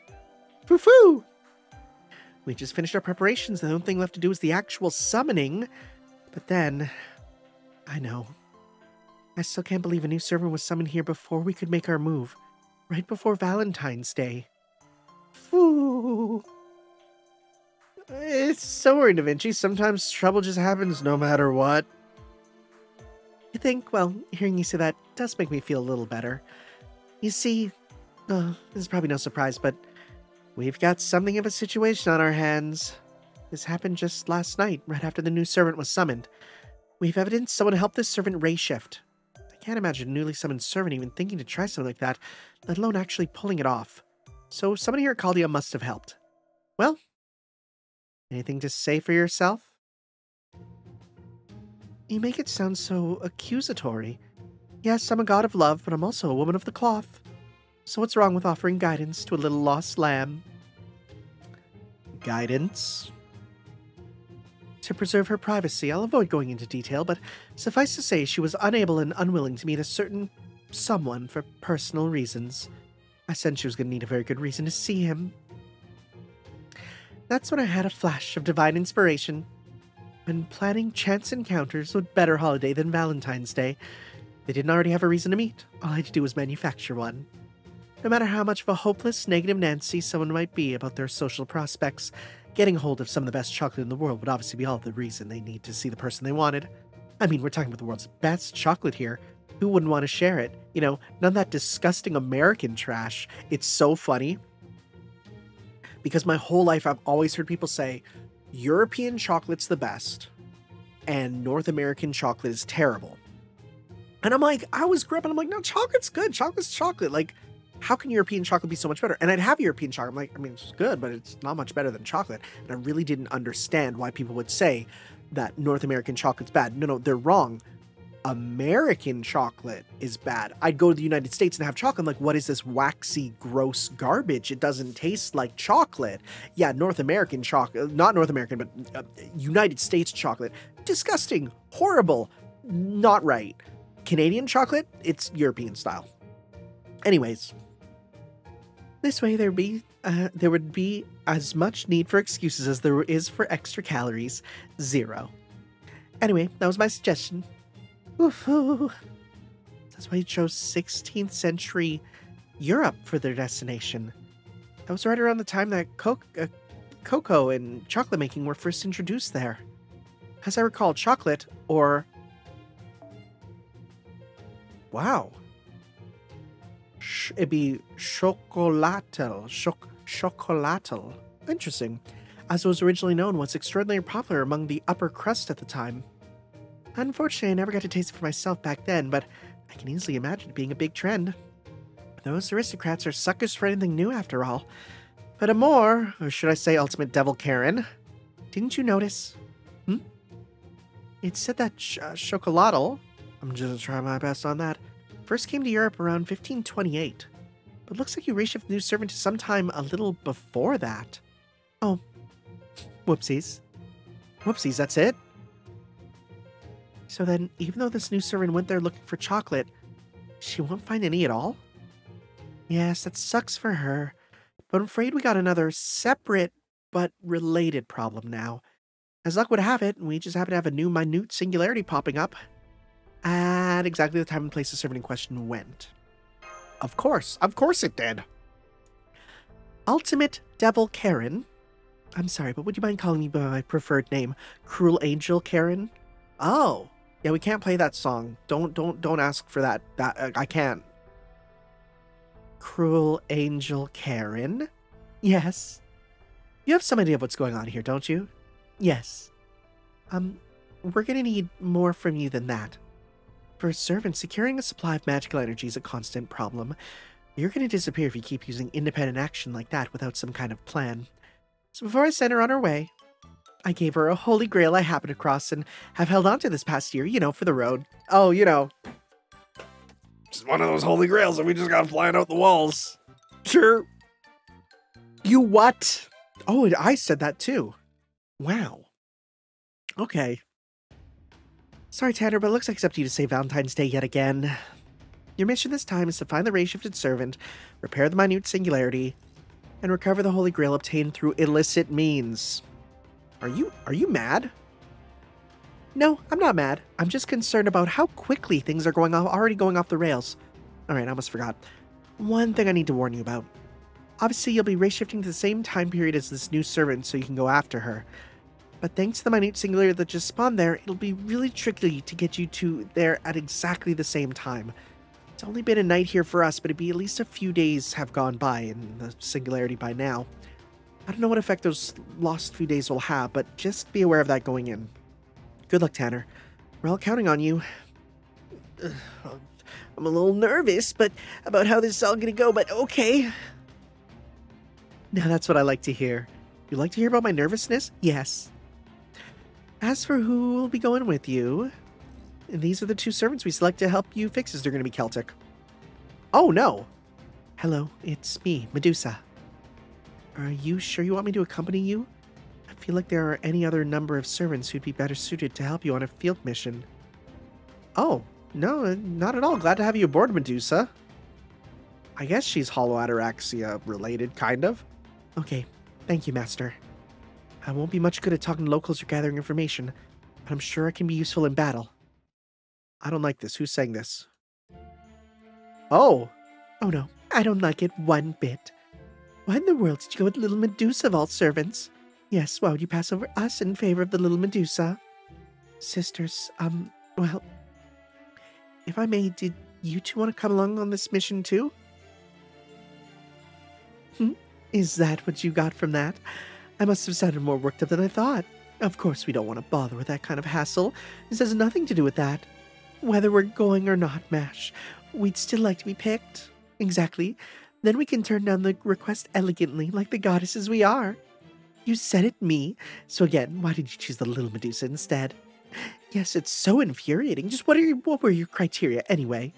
Foo-foo! We just finished our preparations. The only thing left to do is the actual summoning. But then, I know, I still can't believe a new server was summoned here before we could make our move. Right before Valentine's Day. Phew. It's so worrying, Da Vinci. Sometimes trouble just happens no matter what. I think, well, hearing you say that does make me feel a little better. You see, uh, this is probably no surprise, but we've got something of a situation on our hands. This happened just last night, right after the new servant was summoned. We've evidence someone helped this servant ray shift. I can't imagine a newly summoned servant even thinking to try something like that, let alone actually pulling it off. So somebody here at Chaldea must have helped. Well, anything to say for yourself? You make it sound so accusatory. Yes, I'm a god of love, but I'm also a woman of the cloth. So what's wrong with offering guidance to a little lost lamb? Guidance? To preserve her privacy, I'll avoid going into detail, but suffice to say she was unable and unwilling to meet a certain someone for personal reasons. I sensed she was going to need a very good reason to see him. That's when I had a flash of divine inspiration. When planning chance encounters, what better holiday than Valentine's Day? They didn't already have a reason to meet. All I had to do was manufacture one. No matter how much of a hopeless, negative Nancy someone might be about their social prospects, getting hold of some of the best chocolate in the world would obviously be all the reason they need to see the person they wanted. I mean, we're talking about the world's best chocolate here. Who wouldn't want to share it? You know, none of that disgusting American trash. It's so funny. Because my whole life I've always heard people say, European chocolate's the best, and North American chocolate is terrible. And I'm like, I was grew up and I'm like, no, chocolate's good. Chocolate's chocolate. Like, how can European chocolate be so much better? And I'd have European chocolate. I'm like, I mean, it's good, but it's not much better than chocolate. And I really didn't understand why people would say that North American chocolate's bad. No, no, they're wrong. American chocolate is bad. I'd go to the United States and have chocolate. I'm like, what is this waxy, gross garbage? It doesn't taste like chocolate. Yeah, North American chocolate, not North American, but uh, United States chocolate. Disgusting, horrible, not right. Canadian chocolate, it's European style. Anyways, this way there'd be, uh, there would be as much need for excuses as there is for extra calories. Zero. Anyway, that was my suggestion. Woohoo! That's why he chose sixteenth century Europe for their destination. That was right around the time that co uh, cocoa and chocolate making were first introduced there. As I recall, chocolate, or... Wow. Sh it'd be chocolatel. Cho chocolatel. Interesting. As it was originally known, was extraordinarily popular among the upper crust at the time. Unfortunately, I never got to taste it for myself back then, but I can easily imagine it being a big trend. Those aristocrats are suckers for anything new, after all. But Amor, or should I say Ultimate Devil Karen, didn't you notice? Hmm? It said that ch uh, chocolatel, I'm just gonna try my best on that, first came to Europe around fifteen twenty-eight. But looks like you reshifted the new servant to sometime a little before that. Oh. Whoopsies. Whoopsies, that's it? So then, even though this new servant went there looking for chocolate, she won't find any at all? Yes, that sucks for her. But I'm afraid we got another separate but related problem now. As luck would have it, we just happen to have a new minute singularity popping up at exactly the time and place the servant in question went. Of course. Of course it did. Ultimate Devil Karen. I'm sorry, but would you mind calling me by my preferred name? Cruel Angel Karen? Oh. Yeah, we can't play that song. Don't, don't, don't ask for that. That uh, I can't. Cruel Angel Karen? Yes. You have some idea of what's going on here, don't you? Yes. Um, we're gonna need more from you than that. For a servant, securing a supply of magical energy is a constant problem. You're gonna disappear if you keep using independent action like that without some kind of plan. So before I send her on her way, I gave her a holy grail I happened across and have held on to this past year, you know, for the road. Oh, you know. It's one of those holy grails that we just got flying out the walls. Sure. You what? Oh, I said that too. Wow. Okay. Sorry, Tanner, but it looks like it's up to you to save Valentine's Day yet again. Your mission this time is to find the ray-shifted servant, repair the minute singularity, and recover the holy grail obtained through illicit means. Are you, are you mad? No, I'm not mad. I'm just concerned about how quickly things are going off, already going off the rails. Alright, I almost forgot. One thing I need to warn you about. Obviously, you'll be race-shifting to the same time period as this new servant, so you can go after her. But thanks to the minute singular that just spawned there, it'll be really tricky to get you two there at exactly the same time. It's only been a night here for us, but it'd be at least a few days have gone by in the singularity by now. I don't know what effect those lost few days will have, but just be aware of that going in. Good luck, Tanner. We're all counting on you. Ugh, I'm a little nervous but about how this is all going to go, but okay. Now that's what I like to hear. You like to hear about my nervousness? Yes. As for who will be going with you, these are the two servants we select to help you fix this. They're going to be Celtic. Oh, no. Hello, it's me, Medusa. Are you sure you want me to accompany you? I feel like there are any other number of servants who'd be better suited to help you on a field mission. Oh, no, not at all. Glad to have you aboard, Medusa. I guess she's Hollow Ataraxia related, kind of. Okay, thank you, Master. I won't be much good at talking to locals or gathering information, but I'm sure I can be useful in battle. I don't like this. Who sang this? Oh! Oh no, I don't like it one bit. Why in the world did you go with little Medusa of all servants? Yes, why would you pass over us in favor of the little Medusa? Sisters, um, well, if I may, did you two want to come along on this mission too? Hmm? Is that what you got from that? I must have sounded more worked up than I thought. Of course we don't want to bother with that kind of hassle. This has nothing to do with that. Whether we're going or not, Mash, we'd still like to be picked. Exactly. Then we can turn down the request elegantly, like the goddesses we are. You said it, me. So again, why did you choose the little Medusa instead? Yes, it's so infuriating. Just what are your, what were your criteria anyway?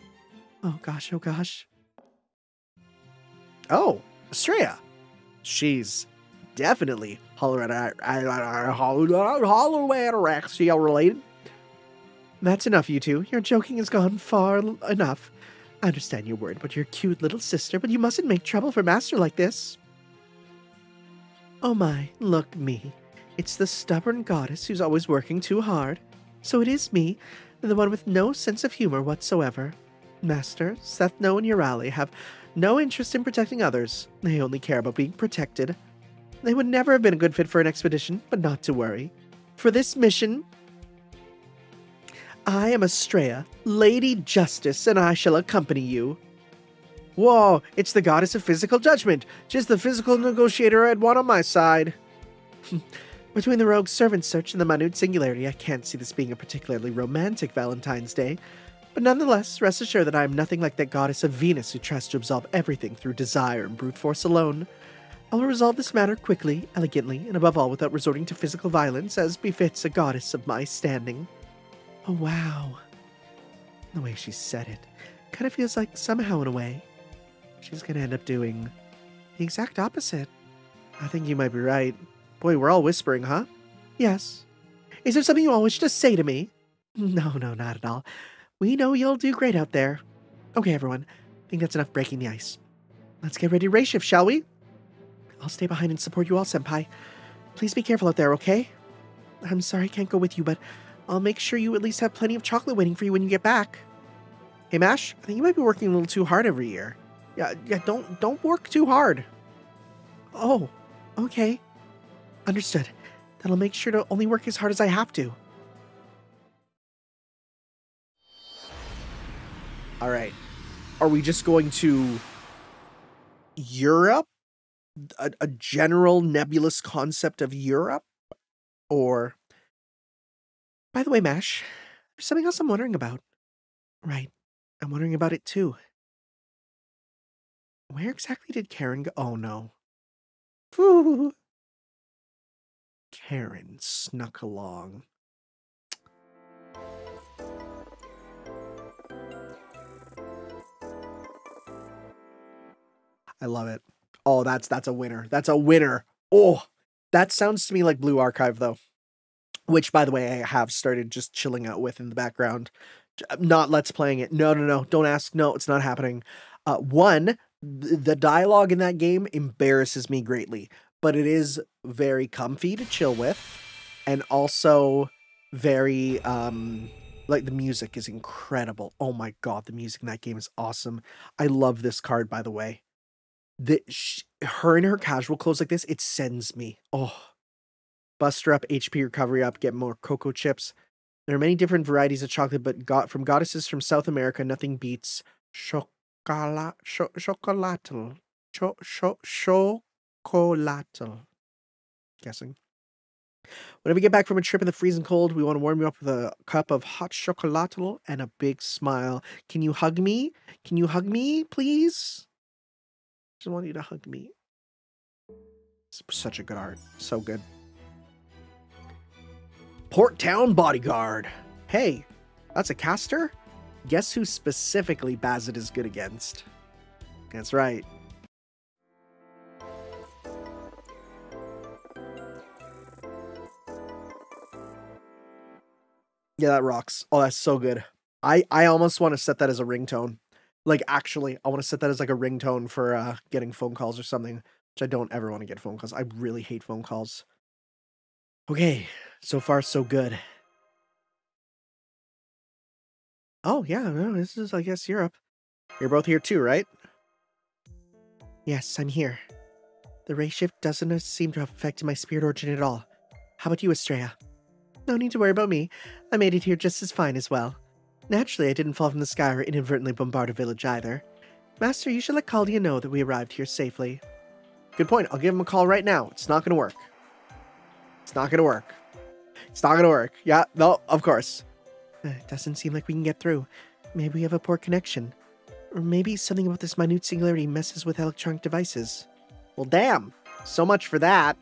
Oh gosh, oh gosh. Oh, Astraea. She's definitely Hollow Ataraxia related. That's enough, you two. Your joking has gone far enough. I understand your word, but you're cute little sister, but you mustn't make trouble for Master like this. Oh my, look me. It's the stubborn goddess who's always working too hard. So it is me, the one with no sense of humor whatsoever. Master, Sethno and Urali have no interest in protecting others. They only care about being protected. They would never have been a good fit for an expedition, but not to worry. For this mission, I am Astraea, Lady Justice, and I shall accompany you. Whoa, it's the goddess of physical judgment. Just the physical negotiator I'd want on my side. Between the rogue servant search and the minute singularity, I can't see this being a particularly romantic Valentine's Day. But nonetheless, rest assured that I am nothing like that goddess of Venus who tries to absolve everything through desire and brute force alone. I will resolve this matter quickly, elegantly, and above all without resorting to physical violence as befits a goddess of my standing. Oh, wow. The way she said it. Kind of feels like somehow in a way. She's going to end up doing the exact opposite. I think you might be right. Boy, we're all whispering, huh? Yes. Is there something you all wish to say to me? No, no, not at all. We know you'll do great out there. Okay, everyone. I think that's enough breaking the ice. Let's get ready to race shift, shall we? I'll stay behind and support you all, Senpai. Please be careful out there, okay? I'm sorry I can't go with you, but I'll make sure you at least have plenty of chocolate waiting for you when you get back. Hey, Mash, I think you might be working a little too hard every year. Yeah, yeah, don't don't work too hard. Oh, okay. Understood. Then I'll make sure to only work as hard as I have to. All right. Are we just going to Europe? A, a general nebulous concept of Europe? Or... By the way, Mash, there's something else I'm wondering about. Right. I'm wondering about it too. Where exactly did Karen go? Oh, no. Ooh. Karen snuck along. I love it. Oh, that's that's a winner. That's a winner. Oh, that sounds to me like Blue Archive, though. Which, by the way, I have started just chilling out with in the background. Not let's playing it. No, no, no. Don't ask. No, it's not happening. Uh, one... The dialogue in that game embarrasses me greatly, but it is very comfy to chill with and also very um like the music is incredible. Oh my god, the music in that game is awesome. I love this card, by the way. The sh her in her casual clothes like this, it sends me. Oh, Buster up, H P recovery up, get more cocoa chips. There are many different varieties of chocolate, but got from goddesses from South America, nothing beats chocolat, cho chocolatel, cho cho chocolatel. Guessing. Whenever we get back from a trip in the freezing cold, we want to warm you up with a cup of hot chocolatel and a big smile. Can you hug me? Can you hug me, please? Just want you to hug me. It's such a good art. So good. Port Town Bodyguard. Hey, that's a caster? Guess who specifically Bazett is good against? That's right. Yeah, that rocks. Oh, that's so good. I, I almost want to set that as a ringtone. Like, actually, I want to set that as like a ringtone for uh, getting phone calls or something, which I don't ever want to get phone calls. I really hate phone calls. Okay, so far so good. Oh, yeah, no, this is, I guess, Europe. You're both here too, right? Yes, I'm here. The ray shift doesn't seem to have affected my spirit origin at all. How about you, Astraea? No need to worry about me. I made it here just as fine as well. Naturally, I didn't fall from the sky or inadvertently bombard a village either. Master, you should let Chaldea know that we arrived here safely. Good point. I'll give him a call right now. It's not going to work. It's not going to work. It's not going to work. Yeah, no, of course. It doesn't seem like we can get through. Maybe we have a poor connection. Or maybe something about this minute singularity messes with electronic devices. Well, damn. So much for that.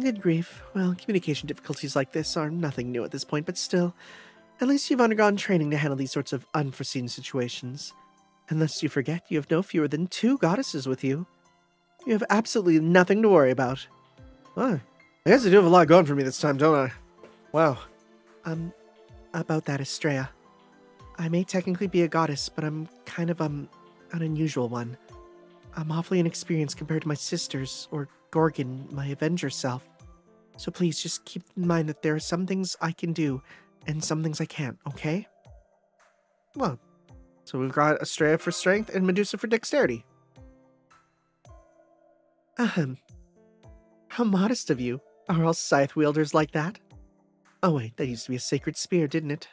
Good grief. Well, communication difficulties like this are nothing new at this point, but still... At least you've undergone training to handle these sorts of unforeseen situations. Unless you forget, you have no fewer than two goddesses with you. You have absolutely nothing to worry about. Oh, I guess I do have a lot going for me this time, don't I? Wow. Um, about that, Astraea. I may technically be a goddess, but I'm kind of, um, an unusual one. I'm awfully inexperienced compared to my sisters, or Gorgon, my Avenger self. So please, just keep in mind that there are some things I can do, and some things I can't, okay? Well, so we've got Astraea for strength and Medusa for dexterity. Ahem. How modest of you. Are all scythe wielders like that? Oh wait, that used to be a sacred spear, didn't it?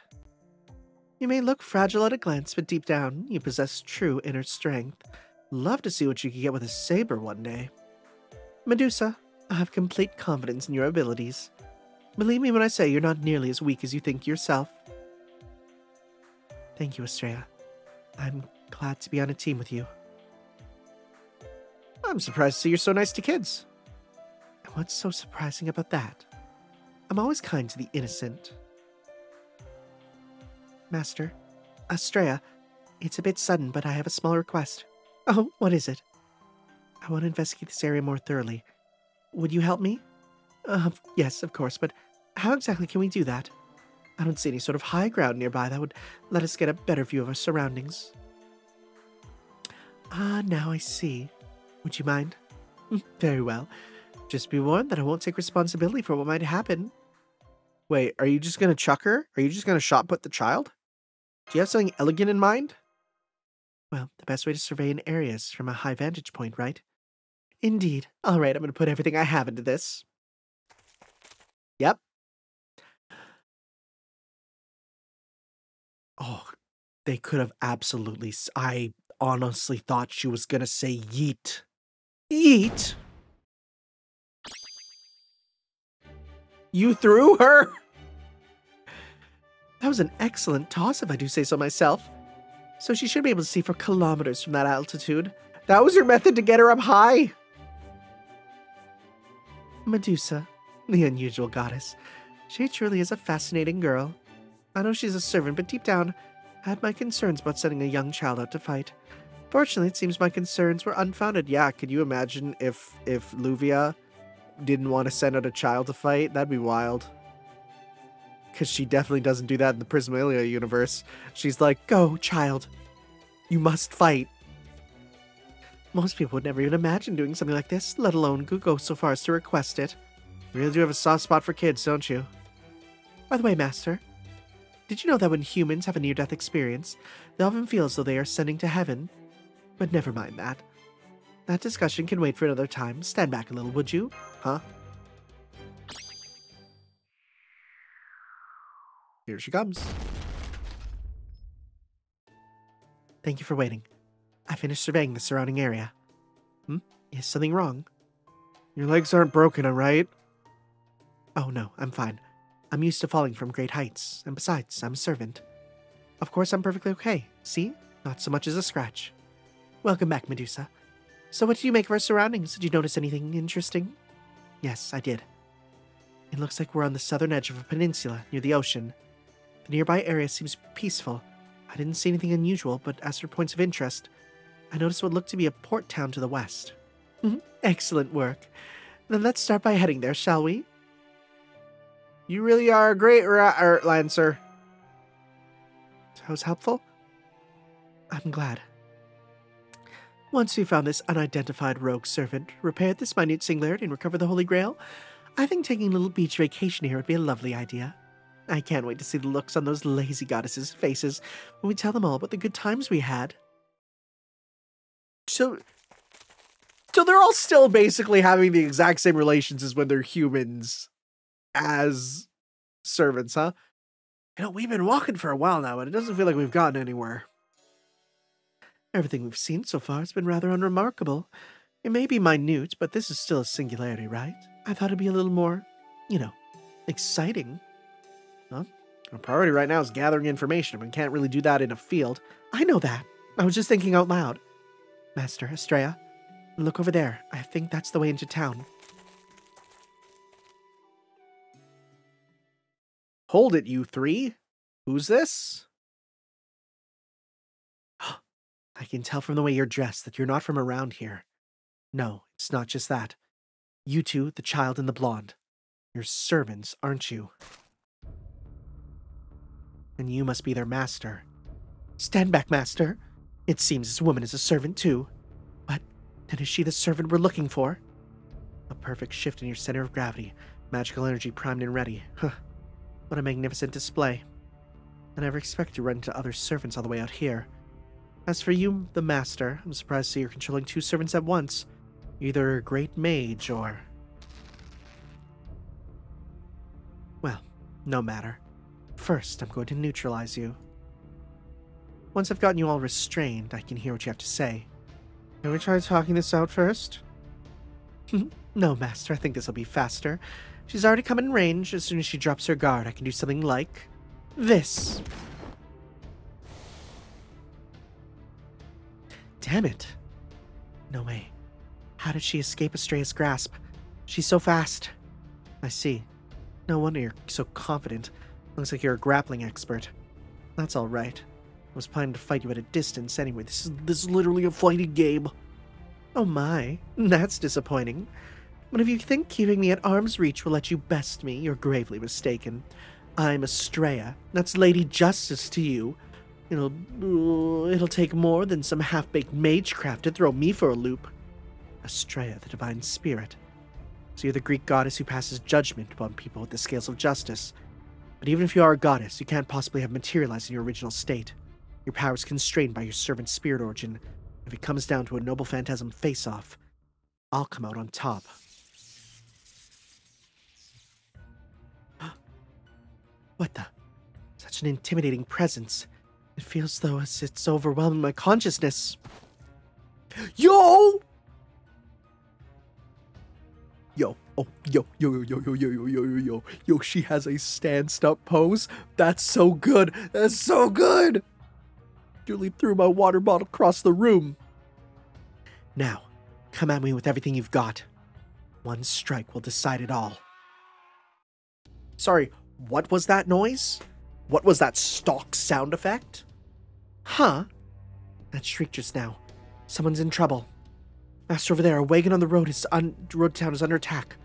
You may look fragile at a glance, but deep down, you possess true inner strength. Love to see what you can get with a saber one day. Medusa, I have complete confidence in your abilities. Believe me when I say you're not nearly as weak as you think yourself. Thank you, Astraea. I'm glad to be on a team with you. I'm surprised to see you're so nice to kids. And what's so surprising about that? I'm always kind to the innocent. Master, Astraea, it's a bit sudden, but I have a small request. Oh, what is it? I want to investigate this area more thoroughly. Would you help me? Uh, yes, of course, but how exactly can we do that? I don't see any sort of high ground nearby that would let us get a better view of our surroundings. Ah, now I see. Would you mind? Very well. Just be warned that I won't take responsibility for what might happen. Wait, are you just going to chuck her? Are you just going to shot put the child? Do you have something elegant in mind? Well, the best way to survey an area is from a high vantage point, right? Indeed. All right, I'm going to put everything I have into this. Yep. Oh, they could have absolutely... I honestly thought she was going to say yeet. Yeet? You threw her? That was an excellent toss, if I do say so myself. So she should be able to see for kilometers from that altitude. That was your method to get her up high? Medusa. The unusual goddess. She truly is a fascinating girl. I know she's a servant, but deep down, I had my concerns about sending a young child out to fight. Fortunately, it seems my concerns were unfounded. Yeah, could you imagine if, if Luvia didn't want to send out a child to fight? That'd be wild. Because she definitely doesn't do that in the Prisma Ilya universe. She's like, go, child. You must fight. Most people would never even imagine doing something like this, let alone go so far as to request it. You really do have a soft spot for kids, don't you? By the way, Master, did you know that when humans have a near-death experience, they often feel as though they are ascending to heaven? But never mind that. That discussion can wait for another time. Stand back a little, would you? Huh? Here she comes. Thank you for waiting. I finished surveying the surrounding area. Hmm? Is something wrong? Your legs aren't broken, all right? Oh no, I'm fine. I'm used to falling from great heights, and besides, I'm a servant. Of course, I'm perfectly okay. See? Not so much as a scratch. Welcome back, Medusa. So what did you make of our surroundings? Did you notice anything interesting? Yes, I did. It looks like we're on the southern edge of a peninsula near the ocean. The nearby area seems peaceful. I didn't see anything unusual, but as for points of interest, I noticed what looked to be a port town to the west. Excellent work. Then let's start by heading there, shall we? You really are a great ra- lancer. That was helpful. I'm glad. Once we found this unidentified rogue servant, repaired this minute singularity, and recovered the Holy Grail, I think taking a little beach vacation here would be a lovely idea. I can't wait to see the looks on those lazy goddesses' faces when we tell them all about the good times we had. So, so they're all still basically having the exact same relations as when they're humans as servants, huh? You know, we've been walking for a while now, and it doesn't feel like we've gotten anywhere. Everything we've seen so far has been rather unremarkable. It may be minute, but this is still a singularity, right? I thought it'd be a little more, you know, exciting. Huh? Our priority right now is gathering information. We can't really do that in a field. I know that. I was just thinking out loud. Master, Astraea, look over there. I think that's the way into town. Hold it, you three. Who's this? I can tell from the way you're dressed that you're not from around here. No, it's not just that. You two, the child and the blonde. You're servants, aren't you? And you must be their master. Stand back, master. It seems this woman is a servant too. But then is she the servant we're looking for? A perfect shift in your center of gravity. Magical energy primed and ready. Huh. What a magnificent display. I never expect to run into other servants all the way out here. As for you, the master, I'm surprised to see you're controlling two servants at once. Either a great mage or... Well, no matter. First, I'm going to neutralize you. Once I've gotten you all restrained, I can hear what you have to say. Can we try talking this out first? No, master, I think this will be faster. She's already come in range. As soon as she drops her guard, I can do something like... this. Damn it. No way. How did she escape Astraea's grasp? She's so fast. I see. No wonder you're so confident. Looks like you're a grappling expert. That's all right. I was planning to fight you at a distance anyway. This is, this is literally a fighting game. Oh my, that's disappointing. But if you think keeping me at arm's reach will let you best me, you're gravely mistaken. I'm Astraea. That's Lady Justice to you. It'll, it'll take more than some half-baked magecraft to throw me for a loop. Astraea, the divine spirit. So you're the Greek goddess who passes judgment upon people with the scales of justice. But even if you are a goddess, you can't possibly have materialized in your original state. Your power is constrained by your servant's spirit origin. If it comes down to a noble phantasm face-off, I'll come out on top. What the? Such an intimidating presence. It feels though as it's overwhelming my consciousness. Yo! Yo, oh, yo, yo, yo, yo, yo, yo, yo, yo, yo, yo, she has a stand-up pose. That's so good. That's so good. Julie threw my water bottle across the room. Now, come at me with everything you've got. One strike will decide it all. Sorry, what was that noise? What was that stock sound effect? Huh? That shriek just now. Someone's in trouble. Master, over there, a wagon on the road is un road to town is under attack.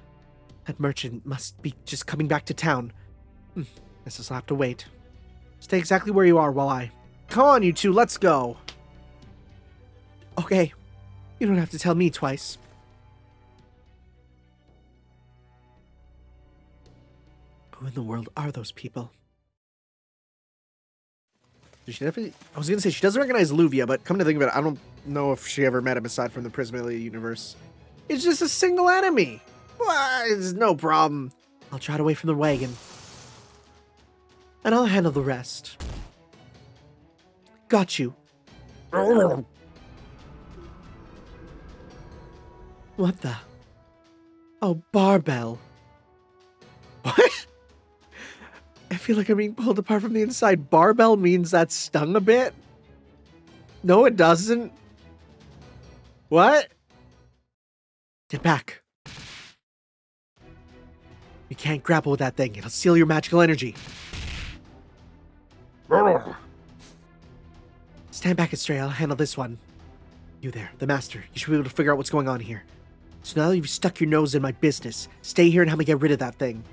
That merchant must be just coming back to town. Mm, this is I'll have to wait. Stay exactly where you are while I... Come on, you two, let's go. Okay. You don't have to tell me twice. Who in the world are those people? She definitely, I was going to say, she doesn't recognize Luvia, but come to think of it, I don't know if she ever met him aside from the Prisma Ilya universe. It's just a single enemy. Well, it's no problem. I'll trot away from the wagon. And I'll handle the rest. Got you. What the? Oh, barbell. What? I feel like I'm being pulled apart from the inside. Barbell means that stung a bit? No, it doesn't. What? Get back. You can't grapple with that thing. It'll steal your magical energy. Stand back, Astraea. I'll handle this one. You there, the master. You should be able to figure out what's going on here. So now that you've stuck your nose in my business, stay here and help me get rid of that thing.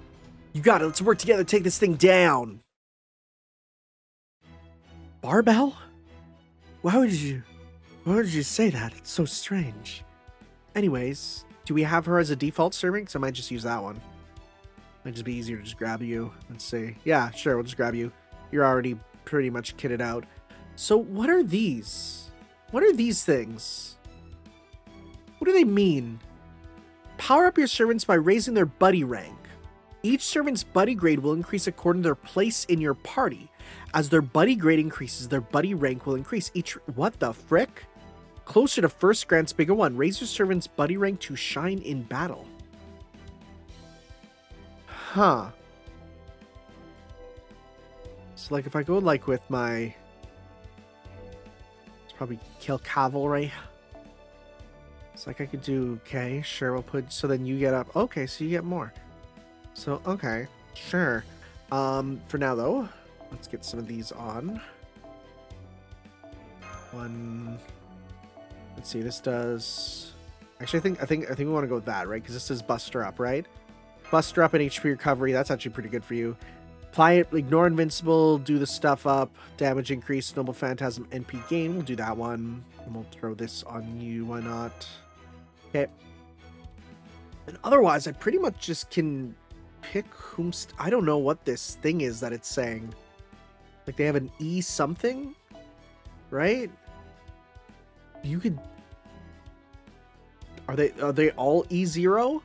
You got it. Let's work together to take this thing down. Barbell? Why would you... Why would you say that? It's so strange. Anyways, do we have her as a default serving? So I might just use that one. Might just be easier to just grab you. Let's see. Yeah, sure. We'll just grab you. You're already pretty much kitted out. So what are these? What are these things? What do they mean? Power up your servants by raising their buddy rank. Each servant's buddy grade will increase according to their place in your party. As their buddy grade increases, their buddy rank will increase each... What the frick? Closer to first grants bigger one. Raise your servant's buddy rank to shine in battle. Huh. So like if I go like with my... It's probably kill cavalry. It's like I could do... Okay, sure, we'll put... So then you get up... Okay, so you get more. So, okay, sure. Um, for now, though, let's get some of these on. One. Let's see. This does. Actually, I think I think I think we want to go with that, right? Because this is Buster Up, right? Buster Up and H P recovery. That's actually pretty good for you. Apply it. Ignore invincible. Do the stuff up. Damage increase. Noble Phantasm. N P gain. We'll do that one. And we'll throw this on you. Why not? Okay. And otherwise, I pretty much just can. Pick whomst. I don't know what this thing is that it's saying. Like they have an E something, right? You could. Are they are they all E zero?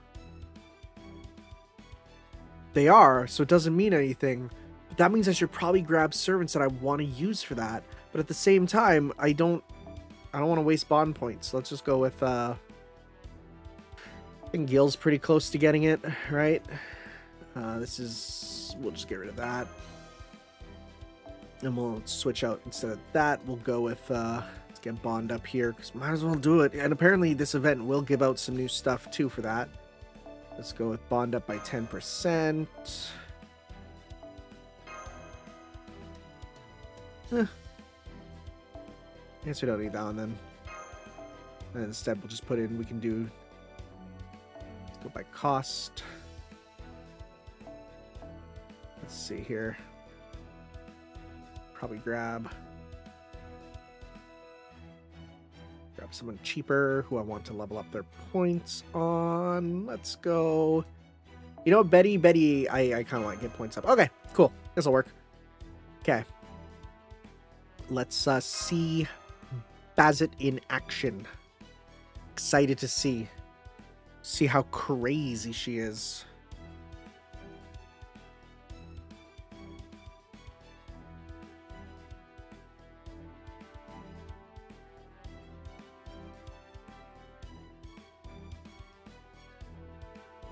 They are, so it doesn't mean anything. But that means I should probably grab servants that I want to use for that. But at the same time, I don't. I don't want to waste bond points. Let's just go with. Uh, I think Gil's pretty close to getting it, right? Uh, this is... We'll just get rid of that. And we'll switch out. Instead of that, we'll go with... Uh, let's get Bond up here, because might as well do it. And apparently this event will give out some new stuff, too, for that. Let's go with Bond up by ten percent. Huh. Guess we don't need that one, then. And instead, we'll just put in... We can do... Let's go by cost... Let's see here. Probably grab grab someone cheaper who I want to level up their points on. Let's go. You know, Betty, Betty, I, I kind of want to get points up. Okay, cool. This will work. Okay. Let's uh, see Bazett in action. Excited to see. See how crazy she is.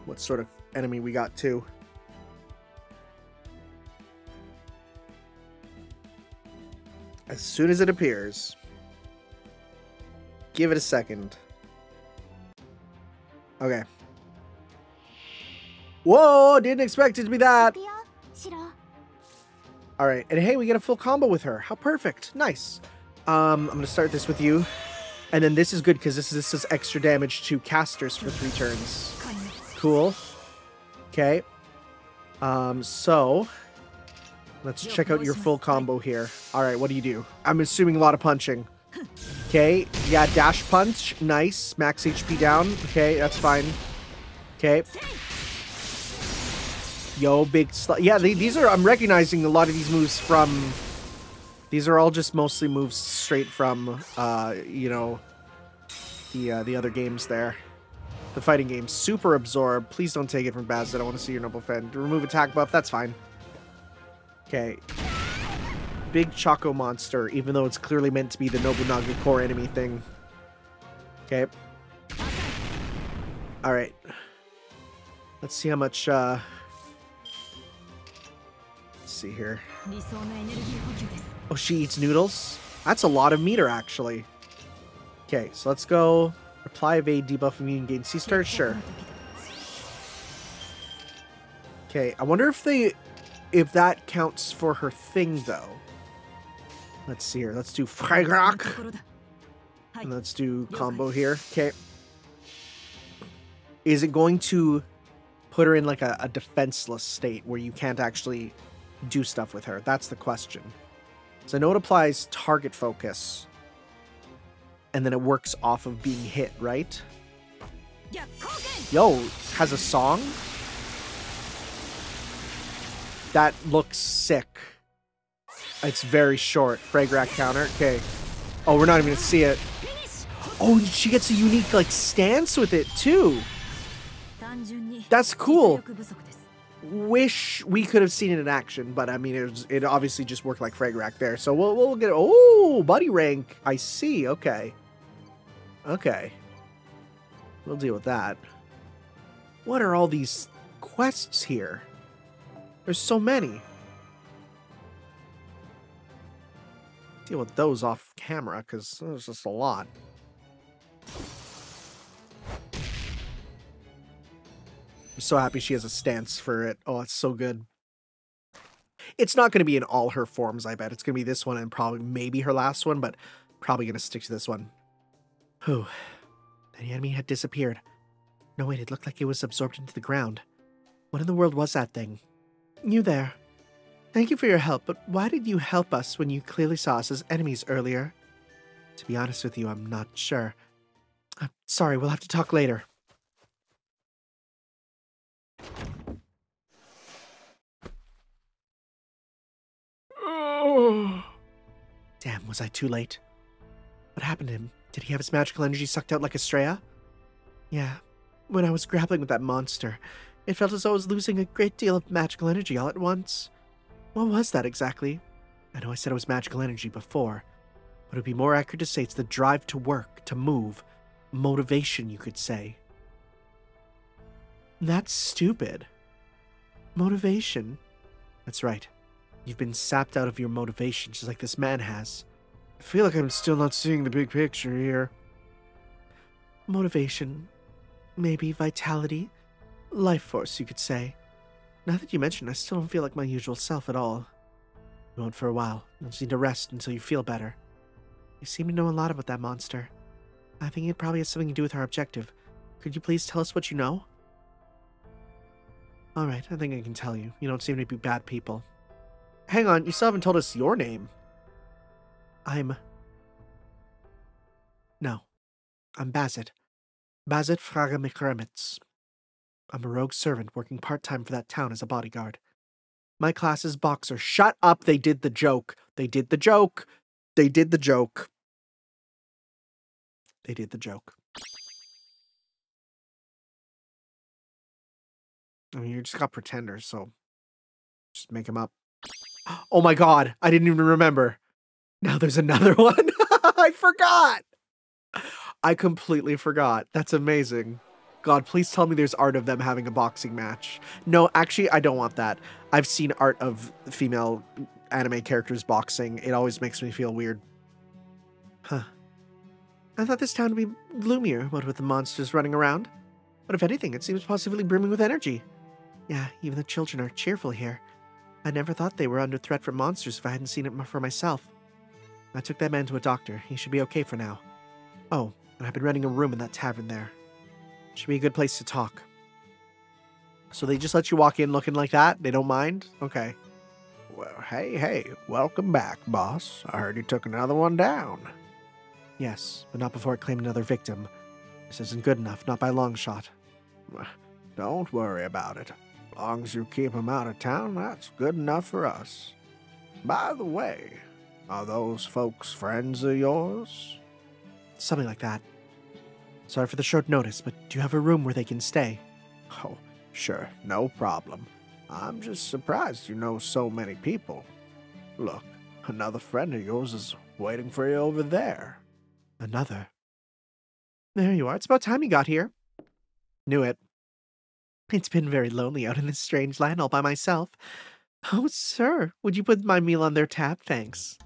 What sort of enemy we got too. As soon as it appears, give it a second. Okay. Whoa, didn't expect it to be that. All right, and hey, we get a full combo with her. How perfect, nice. Um, I'm gonna start this with you. And then this is good because this, this is extra damage to casters for three turns. Cool. Okay. Um, so let's check out your full combo here. All right, what do you do? I'm assuming a lot of punching. Okay. Yeah, dash punch. Nice. Max H P down. Okay, that's fine. Okay. Yo, big slut. Yeah, they, these are... I'm recognizing a lot of these moves from... These are all just mostly moves straight from, uh, you know, the uh, the other games there. The fighting game. Super absorb. Please don't take it from Bazett. I want to see your noble friend. Remove attack buff. That's fine. Okay. Big Choco Monster, even though it's clearly meant to be the Nobunaga core enemy thing. Okay. Alright. Let's see how much, uh... let's see here. Oh, she eats noodles? That's a lot of meter, actually. Okay, so let's go. Apply evade, debuff, immune, gain sea stars? Sure. Okay, I wonder if they... if that counts for her thing, though. Let's see here. Let's do Fragarach. And let's do combo here. Okay. Is it going to put her in, like, a, a defenseless state where you can't actually do stuff with her? That's the question. So I know it applies target focus. And then it works off of being hit, right? Yo, has a song? That looks sick. It's very short. Fragarach counter. Okay. Oh, we're not even going to see it. Oh, she gets a unique, like, stance with it, too. That's cool. Wish we could have seen it in action, but, I mean, it, was, it obviously just worked like Fragarach there. So we'll, we'll get... Oh, buddy rank. I see. Okay. Okay. We'll deal with that. What are all these quests here? There's so many. Deal with those off camera, because there's just a lot. I'm so happy she has a stance for it. Oh, it's so good. It's not going to be in all her forms, I bet. It's going to be this one and probably maybe her last one, but probably going to stick to this one. Whew. The enemy had disappeared. No, wait, it looked like it was absorbed into the ground. What in the world was that thing? You there. Thank you for your help, but why did you help us when you clearly saw us as enemies earlier? To be honest with you, I'm not sure. I'm sorry, we'll have to talk later. Oh. Damn, was I too late? What happened to him? Did he have his magical energy sucked out like Astraea? Yeah, when I was grappling with that monster... it felt as though I was losing a great deal of magical energy all at once. What was that exactly? I know I said it was magical energy before, but it would be more accurate to say it's the drive to work, to move, motivation, you could say. That's stupid. Motivation? That's right. You've been sapped out of your motivation, just like this man has. I feel like I'm still not seeing the big picture here. Motivation. Maybe vitality. Life force, you could say. Now that you mention, I still don't feel like my usual self at all. You won't for a while. You'll just need to rest until you feel better. You seem to know a lot about that monster. I think it probably has something to do with our objective. Could you please tell us what you know? Alright, I think I can tell you. You don't seem to be bad people. Hang on, you still haven't told us your name. I'm... No. I'm Bazett. Bazett Fraga McRemitz. I'm a rogue servant working part-time for that town as a bodyguard. My class is boxer. Shut up! They did the joke. They did the joke. They did the joke. They did the joke. I mean, you just got pretenders, so... just make them up. Oh my god! I didn't even remember. Now there's another one! I forgot! I completely forgot. That's amazing. God, please tell me there's art of them having a boxing match. No, actually, I don't want that. I've seen art of female anime characters boxing. It always makes me feel weird. Huh. I thought this town would be gloomier, what with the monsters running around. But if anything, it seems positively brimming with energy. Yeah, even the children are cheerful here. I never thought they were under threat from monsters if I hadn't seen it for myself. I took that man to a doctor. He should be okay for now. Oh, and I've been renting a room in that tavern there. Should be a good place to talk. So they just let you walk in looking like that? They don't mind? Okay. Well, hey, hey. Welcome back, boss. I heard you took another one down. Yes, but not before it claimed another victim. This isn't good enough, not by a long shot. Don't worry about it. Long as you keep him out of town, that's good enough for us. By the way, are those folks friends of yours? Something like that. Sorry for the short notice, but do you have a room where they can stay? Oh, sure, no problem. I'm just surprised you know so many people. Look, another friend of yours is waiting for you over there. Another? There you are. It's about time you got here. Knew it. It's been very lonely out in this strange land all by myself. Oh, sir, would you put my meal on their tab? Thanks.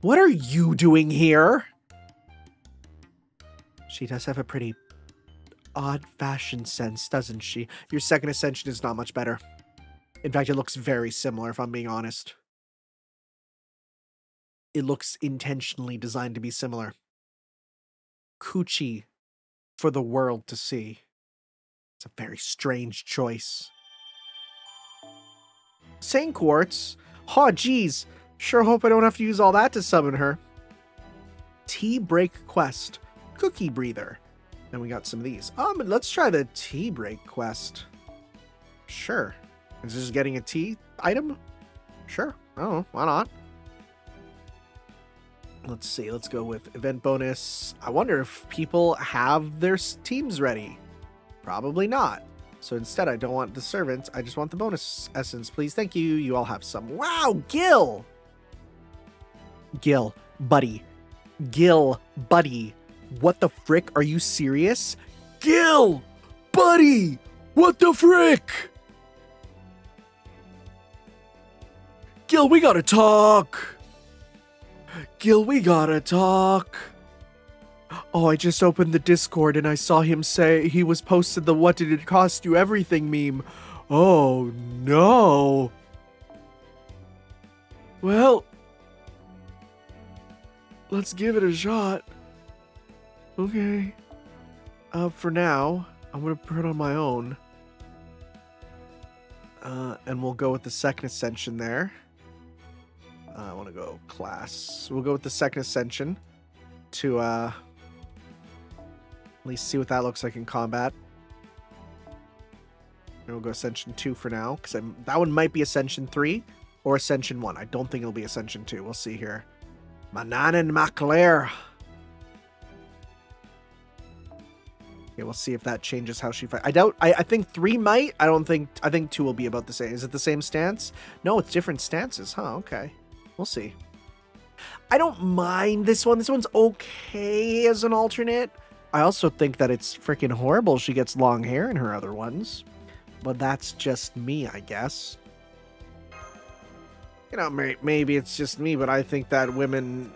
What are you doing here? She does have a pretty odd fashion sense, doesn't she? Your second ascension is not much better. In fact, it looks very similar, if I'm being honest. It looks intentionally designed to be similar. Coochie for the world to see. It's a very strange choice. Saint Quartz? Oh, geez. Sure hope I don't have to use all that to summon her. Tea break quest. Cookie breather. Then we got some of these. Um, let's try the tea break quest. Sure. Is this getting a tea item? Sure. Oh, why not? Let's see. Let's go with event bonus. I wonder if people have their teams ready. Probably not. So instead, I don't want the servants. I just want the bonus essence, please. Thank you. You all have some. Wow, Gil. Gil, buddy. Gil, buddy. What the frick? Are you serious? Gil, buddy. What the frick? Gil, we gotta talk. Gil, we gotta talk. Oh, I just opened the Discord and I saw him say he was posted the what did it cost you everything meme. Oh, no. Well, let's give it a shot. Okay. Uh, for now, I'm gonna put it on my own. Uh, and we'll go with the second ascension there. Uh, I want to go class. We'll go with the second ascension to uh, at least see what that looks like in combat. And we'll go ascension two for now, because that one might be ascension three or ascension one. I don't think it'll be ascension two. We'll see here. Manannan mac Lir. Okay, we'll see if that changes how she fights. I doubt. I, I think three might. I don't think. I think two will be about the same. Is it the same stance? No, it's different stances, huh? Okay. We'll see. I don't mind this one. This one's okay as an alternate. I also think that it's freaking horrible she gets long hair in her other ones. But that's just me, I guess. You know, may maybe it's just me, but I think that women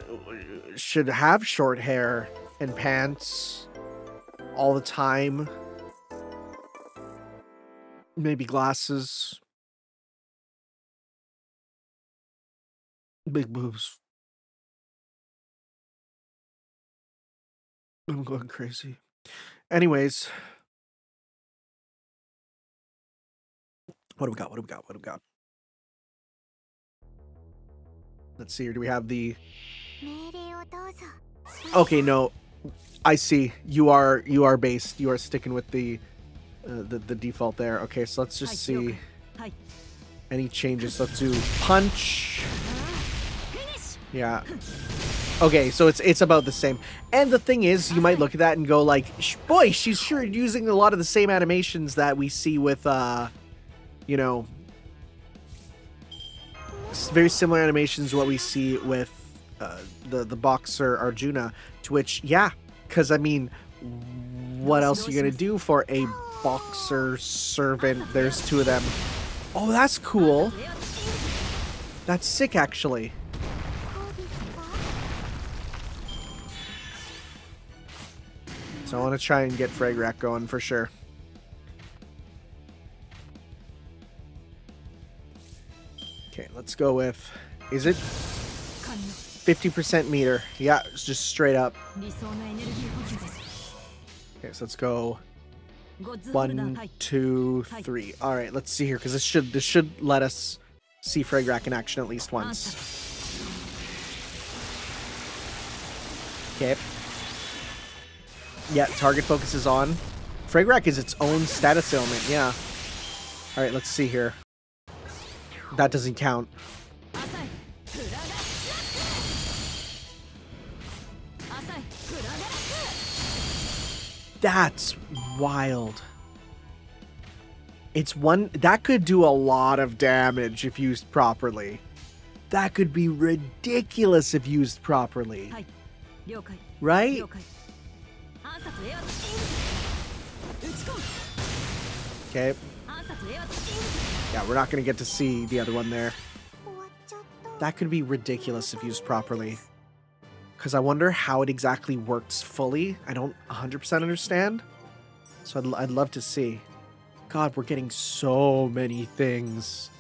should have short hair and pants all the time. Maybe glasses. Big boobs. I'm going crazy. Anyways. What do we got? What do we got? What do we got? Let's see here. Do we have the... Okay, no. I see. You are you are based. You are sticking with the, uh, the, the default there. Okay, so let's just see any changes. Let's do punch. Yeah. Okay, so it's it's about the same. And the thing is, you might look at that and go like, boy, she's sure using a lot of the same animations that we see with, uh, you know, very similar animations to what we see with uh, the, the boxer Arjuna, to which, yeah, because, I mean, what else are you going to do for a boxer servant? There's two of them. Oh, that's cool. That's sick, actually. So I want to try and get Fragarach going for sure. Okay, let's go with... Is it fifty percent meter? Yeah, it's just straight up. Okay, so let's go one, two, three. All right, let's see here, because this should this should let us see Fragarach in action at least once. Okay. Yeah, target focus is on. Fragarach is its own status ailment, yeah. Alright, let's see here. That doesn't count. That's wild. It's one... That could do a lot of damage if used properly. That could be ridiculous if used properly. Right? Okay. Yeah, we're not going to get to see the other one there. That could be ridiculous if used properly. Because I wonder how it exactly works fully. I don't one hundred percent understand. So I'd, I'd love to see. God, we're getting so many things.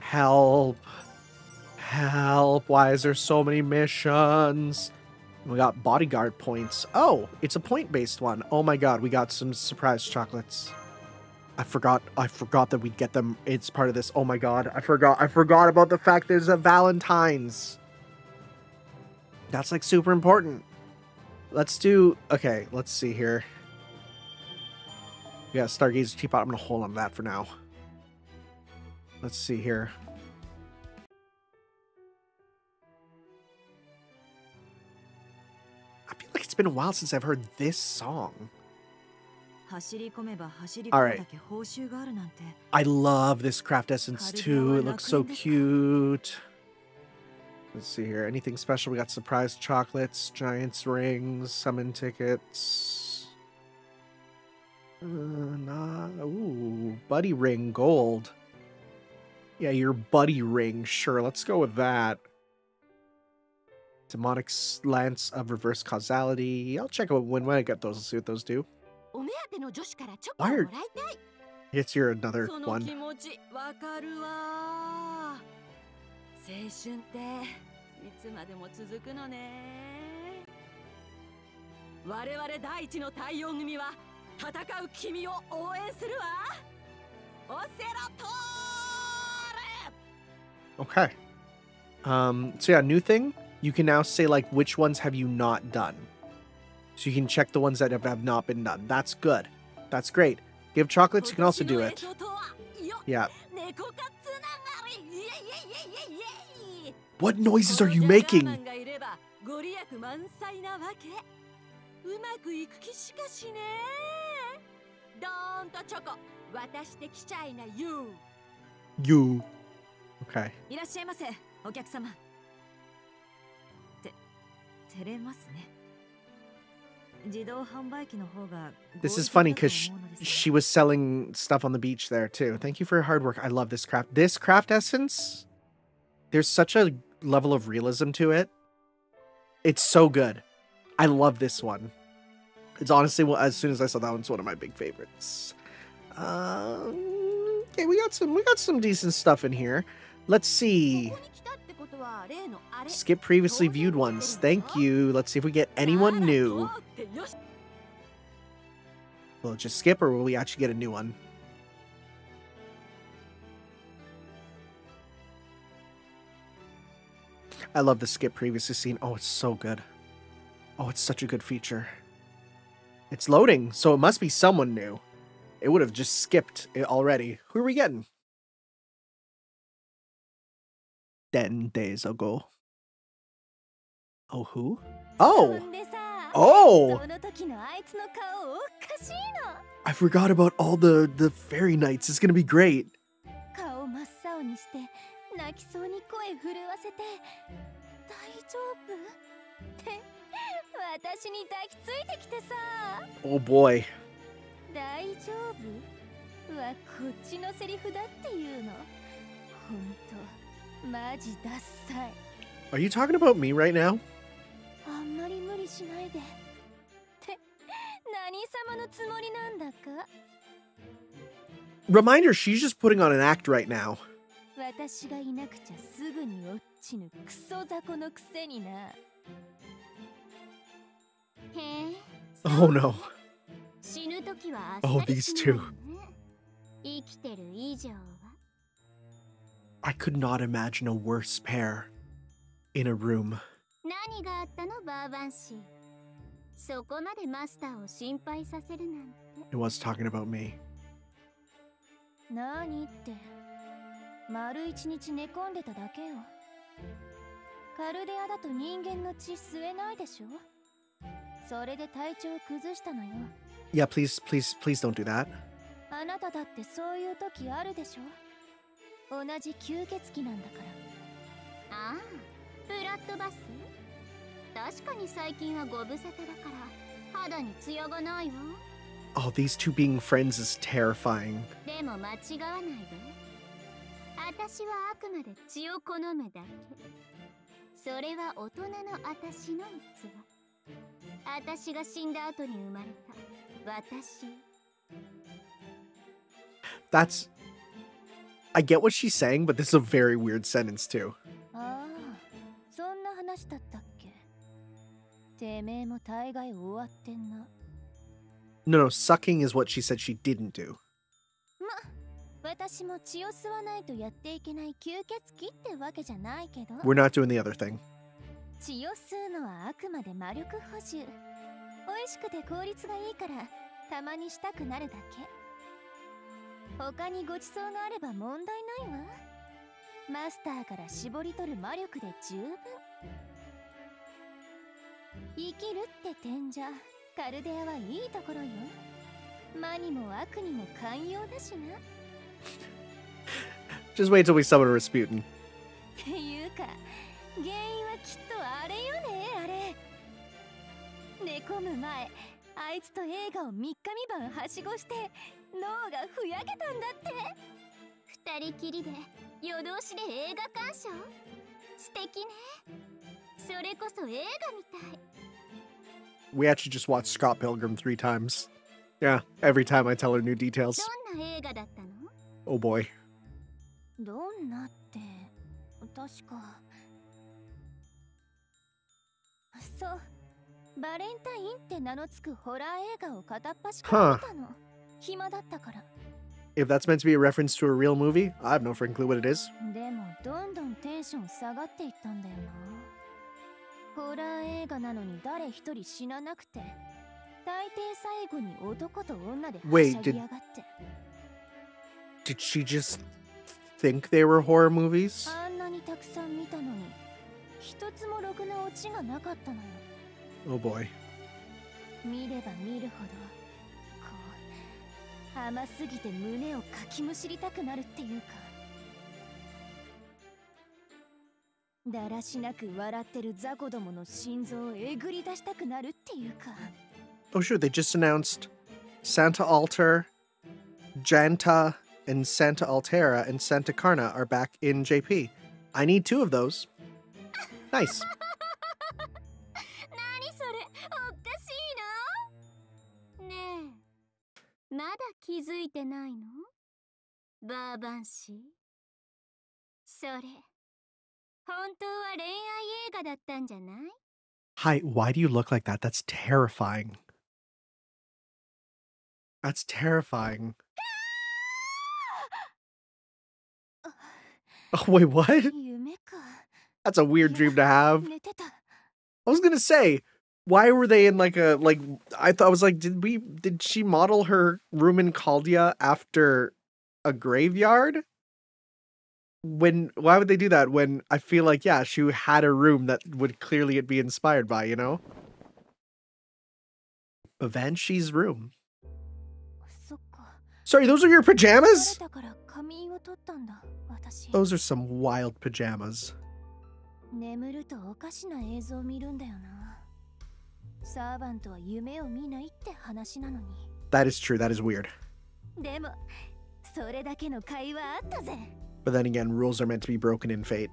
Help. Help. Why is there so many missions? We got bodyguard points. Oh, it's a point-based one. Oh my god, we got some surprise chocolates. I forgot. I forgot that we'd get them. It's part of this. Oh my god, I forgot. I forgot about the fact there's a Valentine's. That's like super important. Let's do... Okay, let's see here. Yeah, Stargazer Teapot. I'm going to hold on to that for now. Let's see here. I feel like it's been a while since I've heard this song. Alright. I love this craft essence too. It looks so cute. Let's see here. Anything special? We got surprise chocolates, giants rings, summon tickets. Uh, nah. Ooh, buddy ring gold. Yeah, your buddy ring. Sure, let's go with that. Demonic Lance of Reverse Causality. I'll check out when, when I get those and see what those do. Why it's your another one. Okay. Um, so yeah, new thing. You can now say, like, which ones have you not done? So you can check the ones that have, have not been done. That's good. That's great. Give chocolates, you can also do it. Yeah. What noises are you making? You. Okay. This is funny because she, she was selling stuff on the beach there too. Thank you for your hard work. I love this craft. This craft essence, there's such a level of realism to it. It's so good. I love this one. It's honestly, well, as soon as I saw that one, it's one of my big favorites. Um, okay, we got some, we got some decent stuff in here. Let's see. Skip previously viewed ones. Thank you. Let's see if we get anyone new. Will it just skip, or will we actually get a new one? I love the skip previously seen. Oh, it's so good. Oh, it's such a good feature. It's loading, so it must be someone new. It would have just skipped it already. Who are we getting? Ten days ago. Oh, who? Oh! Oh! I forgot about all the, the fairy knights. It's gonna be great. Oh boy. Are you talking about me right now? Reminder, she's just putting on an act right now. Oh no. Oh, these two. I could not imagine a worse pair in a room. It was talking about me. Yeah, please, please, please don't do that. Oh, these two being friends is terrifying. That's... I get what she's saying, but this is a very weird sentence, too. No, no, sucking is what she said she didn't do. We're not doing the other thing. Just wait till we summon Rasputin. We actually just watched Scott Pilgrim three times. Yeah, every time I tell her new details. Oh boy. Huh. If that's meant to be a reference to a real movie, I have no freaking clue what it is. Wait, did, did she just think they were horror movies? Oh boy. Oh sure, they just announced Santa Alter, Janta, and Santa Altera, and Santa Karna are back in J P. I need two of those. Nice. Hi, why do you look like that? That's terrifying. That's terrifying. Oh, wait, what? That's a weird dream to have. I was gonna say, why were they in like a, like, I thought, I was like, did we, did she model her room in Chaldea after a graveyard? When, why would they do that when I feel like, yeah, she had a room that would clearly be inspired by, you know? Banshee's room. Sorry, those are your pajamas? Those are some wild pajamas. That is true, that is weird. But then again, rules are meant to be broken in Fate.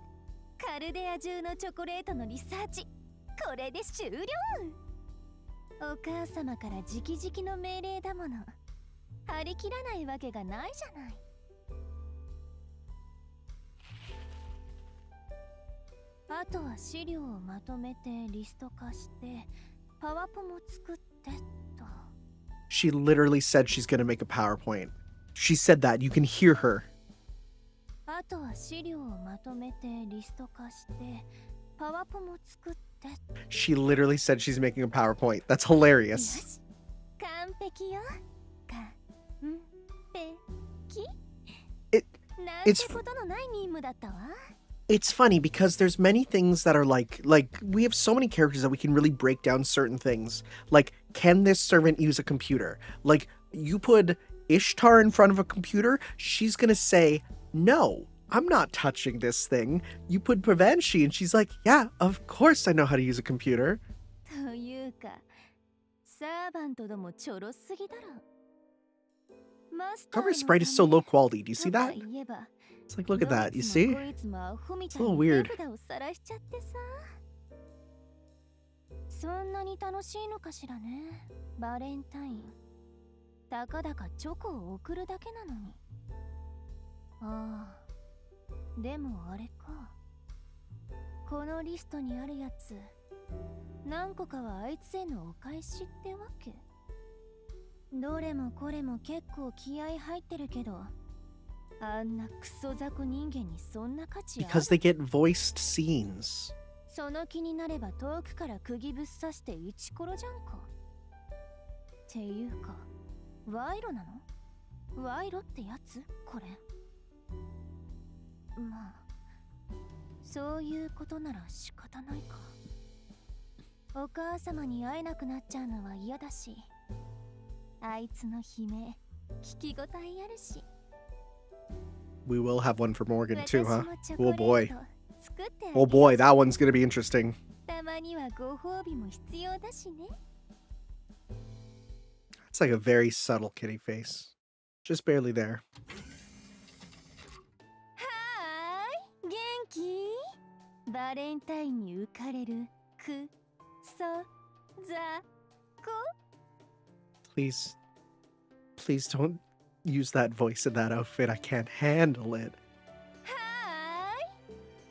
She literally said she's going to make a PowerPoint. She said that. You can hear her. She literally said she's making a PowerPoint. That's hilarious. It, it's, it's funny because there's many things that are like, like, we have so many characters that we can really break down certain things. Like, can this servant use a computer? Like, you put Ishtar in front of a computer, she's going to say, no, I'm not touching this thing. You put Parvati, and she's like, yeah, of course I know how to use a computer. Cover sprite is so low quality. Do you see that? It's like, look at that. You see? It's a little weird. Because they get voiced scenes. We will have one for Morgan too, huh? Oh boy. Oh boy, that one's gonna be interesting. It's like a very subtle kitty face. Just barely there. Please, please don't use that voice in that outfit. I can't handle it. Hi.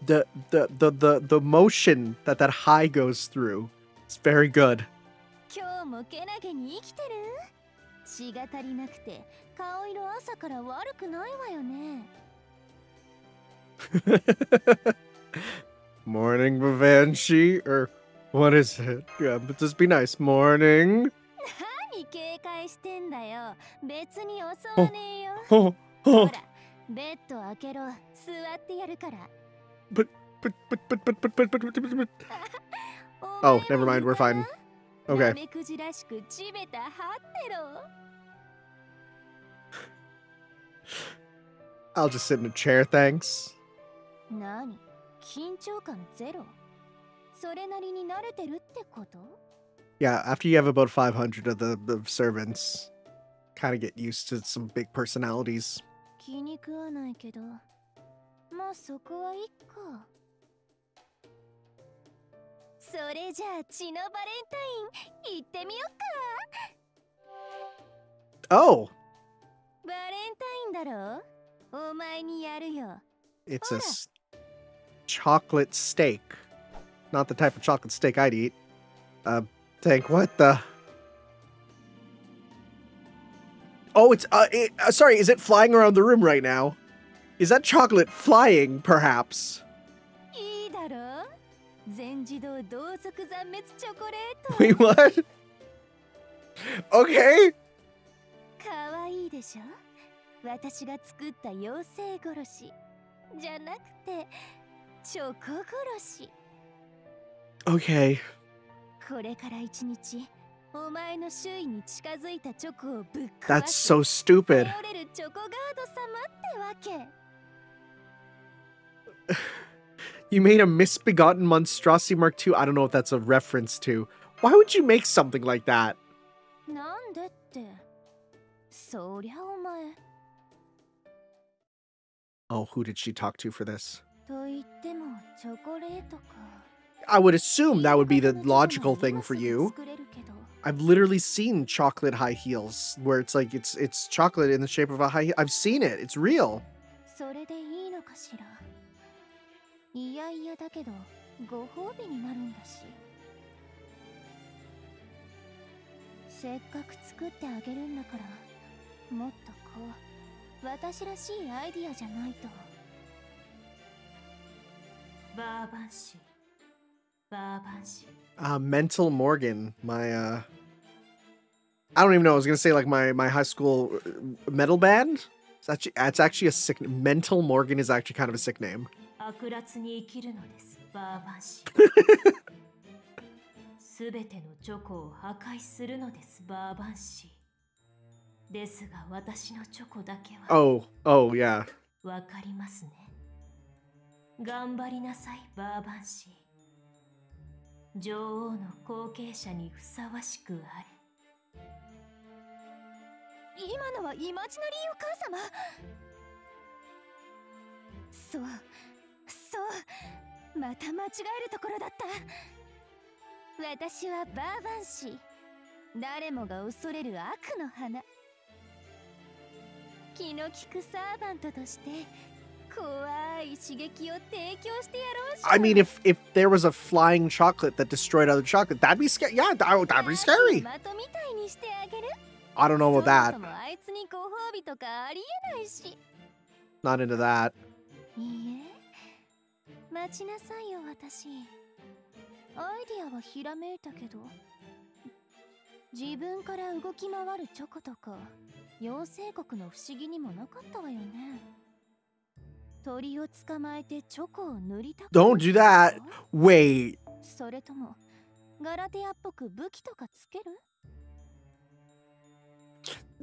The, the, the, the, the motion that that high goes through is very good. Morning, Parvati, or what is it? Yeah, but just be nice. Morning. Oh, oh, oh. But, but, but, but, but, but, but, but, but, but. Oh, never mind. We're fine. Okay. I'll just sit in a chair, thanks. Yeah, after you have about five hundred of the, the servants, kind of get used to some big personalities. Oh! It's a chocolate steak. Not the type of chocolate steak I'd eat. Uh, think, what the? Oh, it's, uh, it, uh, sorry, is it flying around the room right now? Is that chocolate flying, perhaps? Wait, what? Okay. Okay. That's so stupid. You made a misbegotten monstrosity mark two. I don't know if that's a reference to. Why would you make something like that? Oh, who did she talk to for this? I would assume that would be the logical thing for you. I've literally seen chocolate high heels where it's like it's it's chocolate in the shape of a high heel. I've seen it. It's real. Uh, Mental Morgan, my, uh, I don't even know, I was going to say, like, my, my high school metal band? It's actually, it's actually a sick, Mental Morgan is actually kind of a sick name. oh, oh, yeah. I mean, if if there was a flying chocolate that destroyed other chocolate, that'd be scary. Yeah, that, that'd be scary. I don't know about that. Not into that. Don't do that. Wait.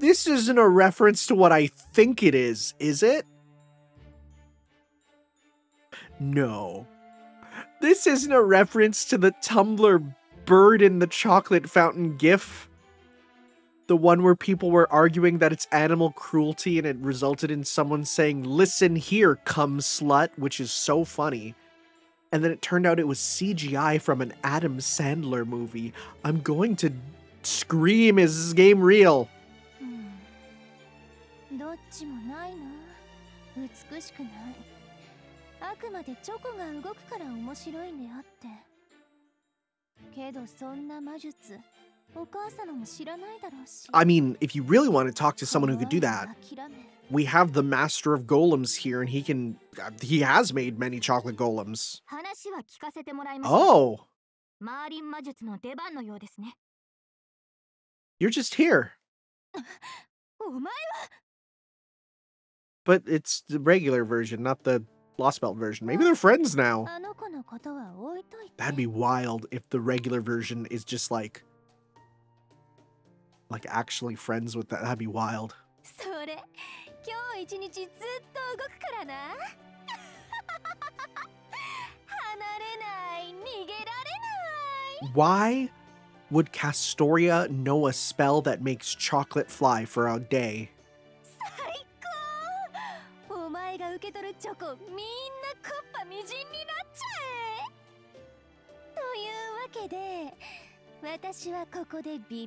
This isn't a reference to what I think it is, is it? No. This isn't a reference to the Tumblr bird in the chocolate fountain gif. The one where people were arguing that it's animal cruelty and it resulted in someone saying, "Listen here, cum slut," which is so funny. And then it turned out it was C G I from an Adam Sandler movie. I'm going to scream, is this game real? I mean, if you really want to talk to someone who could do that, we have the master of golems here, and he can, uh, he has made many chocolate golems. Oh! You're just here. But it's the regular version, not the Lost Belt version. Maybe they're friends now. That'd be wild if the regular version is just like, like actually friends with that. That'd be wild. Why would Castoria know a spell that makes chocolate fly for a day? This is wild. I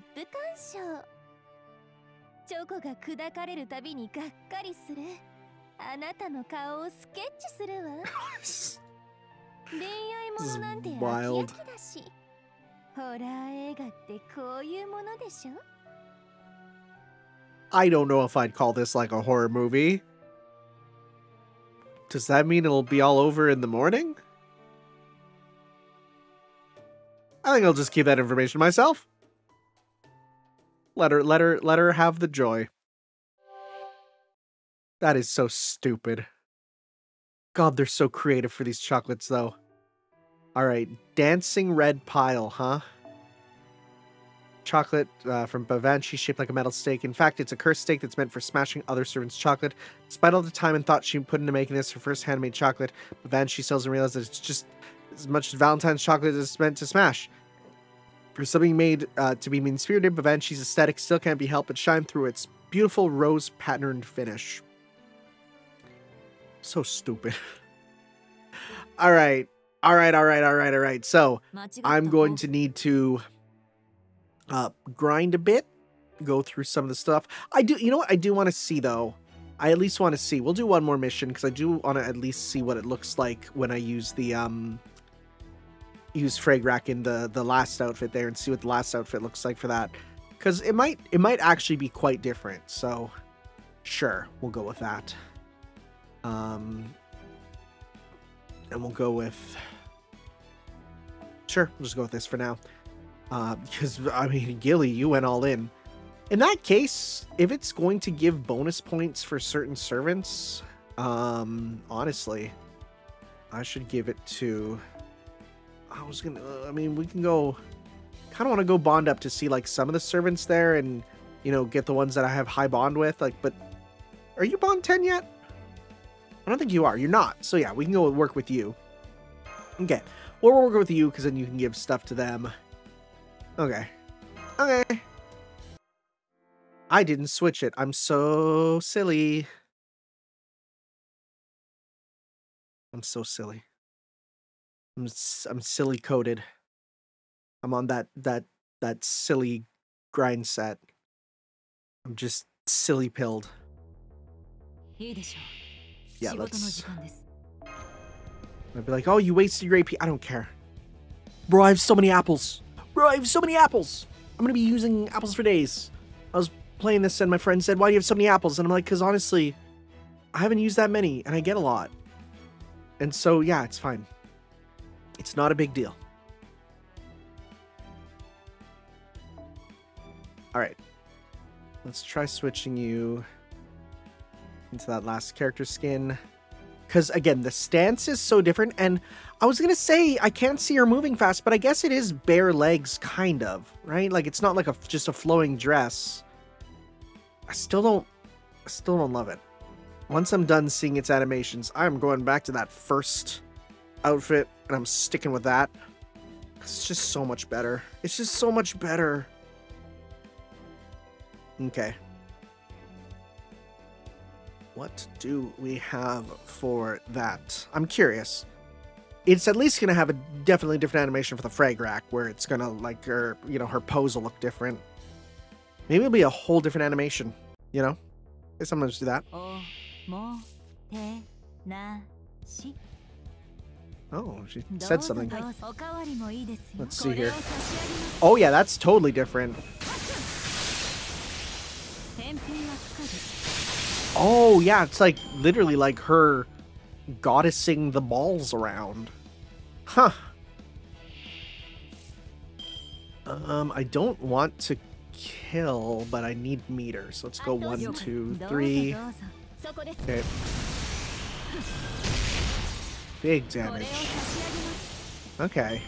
don't know if I'd call this like a horror movie. Does that mean it'll be all over in the morning? I think I'll just keep that information myself. Let her, let her, let her have the joy. That is so stupid. God, they're so creative for these chocolates, though. All right, dancing red pile, huh? Chocolate uh, from Bavanchi shaped like a metal steak. In fact, it's a cursed steak that's meant for smashing other servants' chocolate. Despite all the time and thought she put into making this her first handmade chocolate, Bavanchi sells and realizes that it's just as much as Valentine's chocolate is meant to smash. For something made uh, to be mean-spirited, Bavanchi's aesthetic still can't be helped but shine through its beautiful rose-patterned finish. So stupid. all right. All right, all right, all right, all right. So, I'm going to need to uh, grind a bit, go through some of the stuff. I do, you know what I do want to see, though? I at least want to see. We'll do one more mission, because I do want to at least see what it looks like when I use the... Um, use Fragarach in the the last outfit there and see what the last outfit looks like for that, because it might it might actually be quite different. So sure, we'll go with that. Um and we'll go with sure, we'll just go with this for now. Uh, because, I mean, Gilly, you went all in. In that case, if it's going to give bonus points for certain servants, um, honestly, I should give it to... I was gonna... Uh, I mean, we can go... kind of want to go bond up to see, like, some of the servants there and, you know, get the ones that I have high bond with. Like, but... Are you bond ten yet? I don't think you are. You're not. So, yeah, we can go work with you. Okay. Well, we'll work with you because then you can give stuff to them. Okay. Okay. I didn't switch it. I'm so silly. I'm so silly. I'm I'm silly coded. I'm on that that that silly grind set. I'm just silly pilled. Yeah, let's. I'd be like, oh, you wasted your A P. I don't care. Bro, I have so many apples. Bro, I have so many apples. I'm gonna be using apples for days. I was playing this and my friend said, why do you have so many apples? And I'm like, because honestly, I haven't used that many and I get a lot. And so, yeah, it's fine. It's not a big deal. All right. Let's try switching you into that last character skin. Because, again, the stance is so different. And I was going to say, I can't see her moving fast, but I guess it is bare legs, kind of, right? Like, it's not like a just a flowing dress. I still don't, I still don't love it. Once I'm done seeing its animations, I'm going back to that first outfit, and I'm sticking with that. It's just so much better. It's just so much better. Okay. What do we have for that? I'm curious. It's at least going to have a definitely different animation for the Fragarach, where it's going to, like, her, you know, her pose will look different. Maybe it'll be a whole different animation, you know? They sometimes do that. Oh, she said something. Let's see here. Oh, yeah, that's totally different. Oh, yeah, it's like literally like her goddessing the balls around. Huh. Um, I don't want to kill, but I need meter. So let's go one, two, three. Okay. Big damage. Okay.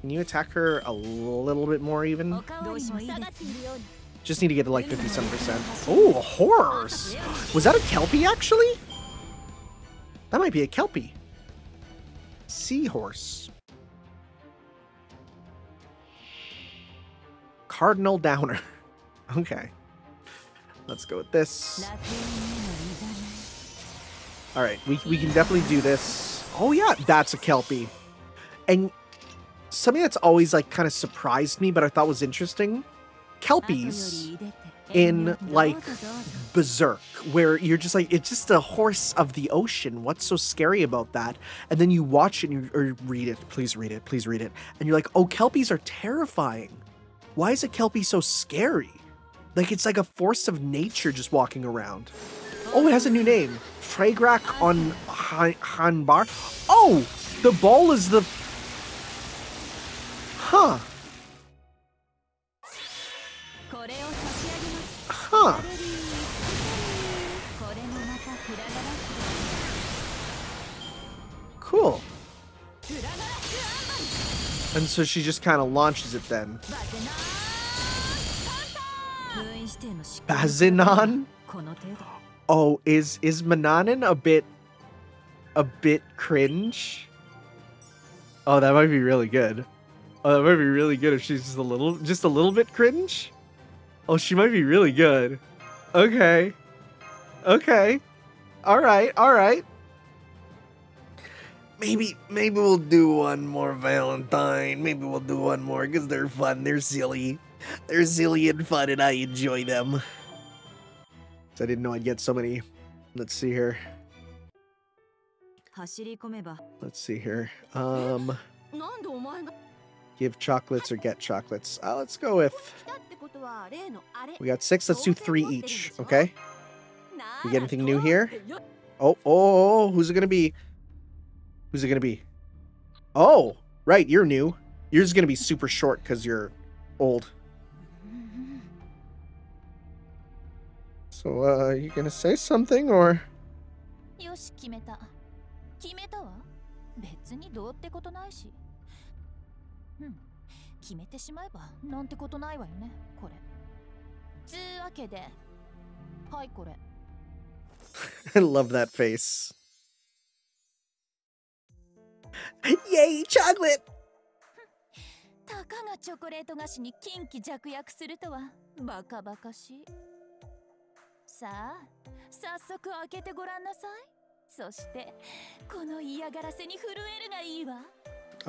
Can you attack her a little bit more even? Just need to get to like fifty-seven percent. Oh, horrors! Was that a Kelpie, actually? That might be a Kelpie. Seahorse. Cardinal Downer. Okay. Let's go with this. Alright, we, we can definitely do this. Oh yeah, that's a Kelpie. And something that's always like kind of surprised me, but I thought was interesting... Kelpies in like Berserk, where you're just like, it's just a horse of the ocean. What's so scary about that? And then you watch it and you, or read it, please read it, please read it. And you're like, oh, Kelpies are terrifying. Why is a Kelpie so scary? Like it's like a force of nature just walking around. Oh, it has a new name. Fragarach on Han Hanbar. Oh, the ball is the... Huh. Huh. Cool. And so she just kind of launches it then. Bazinan? Oh, is is Manannan a bit a bit cringe? Oh, that might be really good. Oh, that might be really good if she's just a little just a little bit cringe. Oh, she might be really good. Okay. Okay. All right. All right. Maybe, maybe we'll do one more Valentine. Maybe we'll do one more because they're fun. They're silly. They're silly and fun, and I enjoy them. So I didn't know I'd get so many. Let's see here. Let's see here. Um, give chocolates or get chocolates. Uh, let's go with... We got six. Let's do three each, okay? We get anything new here? Oh, oh, oh, who's it gonna be? Who's it gonna be? Oh, right, you're new. Yours is going to be super short because you're old. So, uh, are you going to say something, or? I love that face. Yay, chocolate! All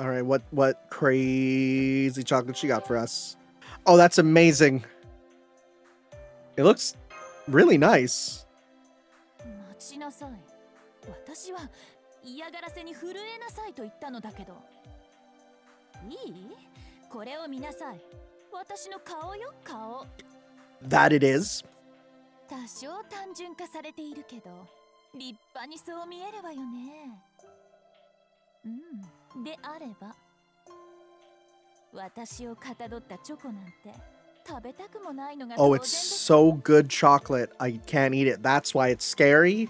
right, what what crazy chocolate she got for us? Oh, that's amazing. It looks really nice. That it is. Oh, it's so good chocolate. I can't eat it. That's why it's scary.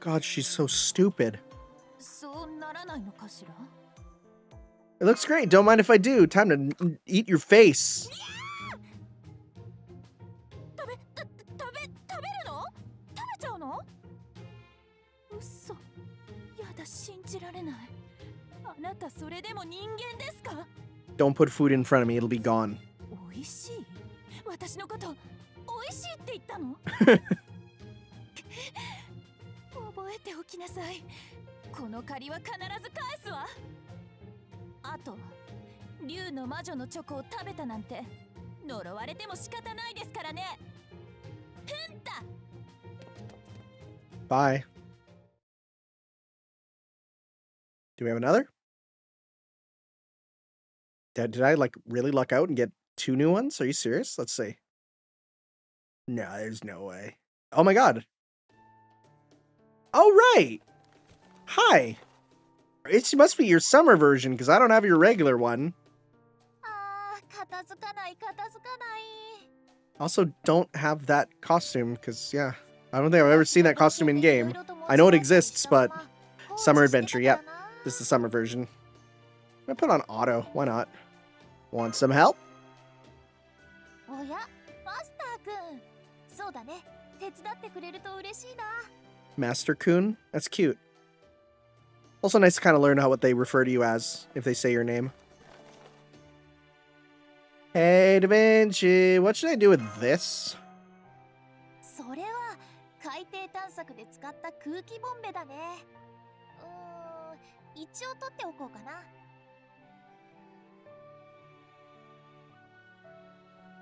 God, she's so stupid. It looks great. Don't mind if I do. Time to eat your face. Don't put food in front of me. It'll be gone. Bye. Do we have another? Did, did I like really luck out and get two new ones? Are you serious? Let's see. No, there's no way. Oh my god. Oh right. Hi. It must be your summer version because I don't have your regular one. Also, don't have that costume because, yeah, I don't think I've ever seen that costume in game. I know it exists, but summer adventure. Yep. Yeah. This is the summer version. I'm gonna put on auto. Why not? Want some help? Master-kun? That's cute. Also nice to kind of learn how what they refer to you as if they say your name. Hey, Da Vinci, what should I do with this?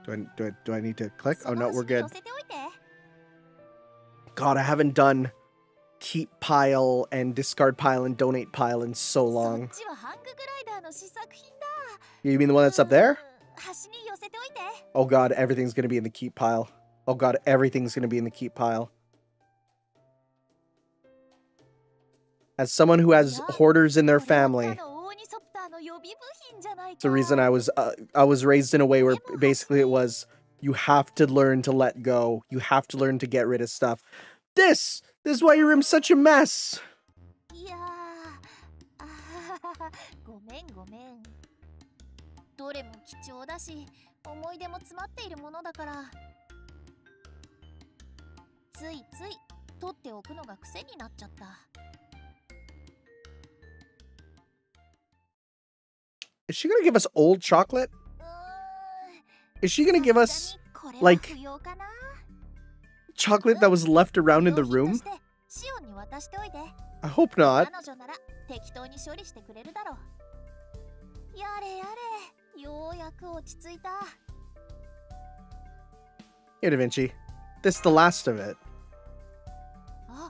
Do I, do I, do I need to click? Oh no, we're good. God, I haven't done keep pile and discard pile and donate pile in so long. You mean the one that's up there? Oh god, everything's gonna be in the keep pile. Oh god, everything's gonna be in the keep pile. As someone who has hoarders in their family, it's the reason I was uh, I was raised in a way where basically it was you have to learn to let go. You have to learn to get rid of stuff. This, this is why your room's such a mess. Is she gonna give us old chocolate? Is she gonna give us, like, chocolate that was left around in the room? I hope not. Here, Da Vinci. This is the last of it. Uh,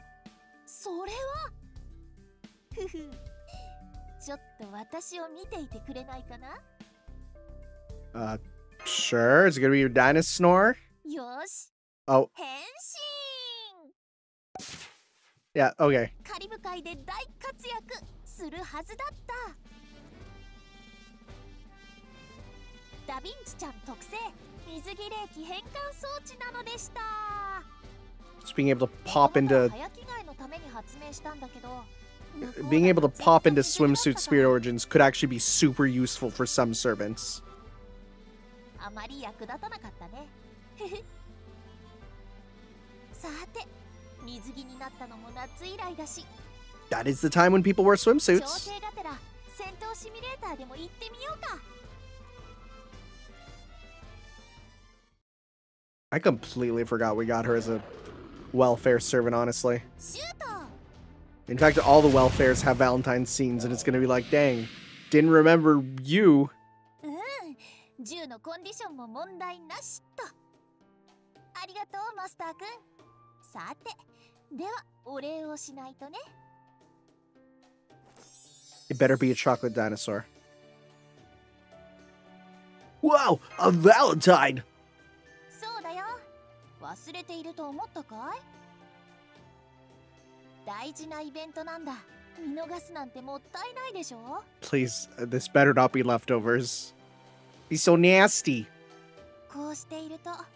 sure. Is it gonna be your dinosaur? Oh. Yeah, okay. Just being able to pop into... Being able to pop into swimsuit spirit origins could actually be super useful for some servants. That is the time when people wear swimsuits. I completely forgot we got her as a welfare servant, honestly. In fact, all the welfares have Valentine's scenes, and it's going to be like, dang, didn't remember you. It better be a chocolate dinosaur. Wow, a Valentine! Please, this better not be leftovers. He's so nasty. I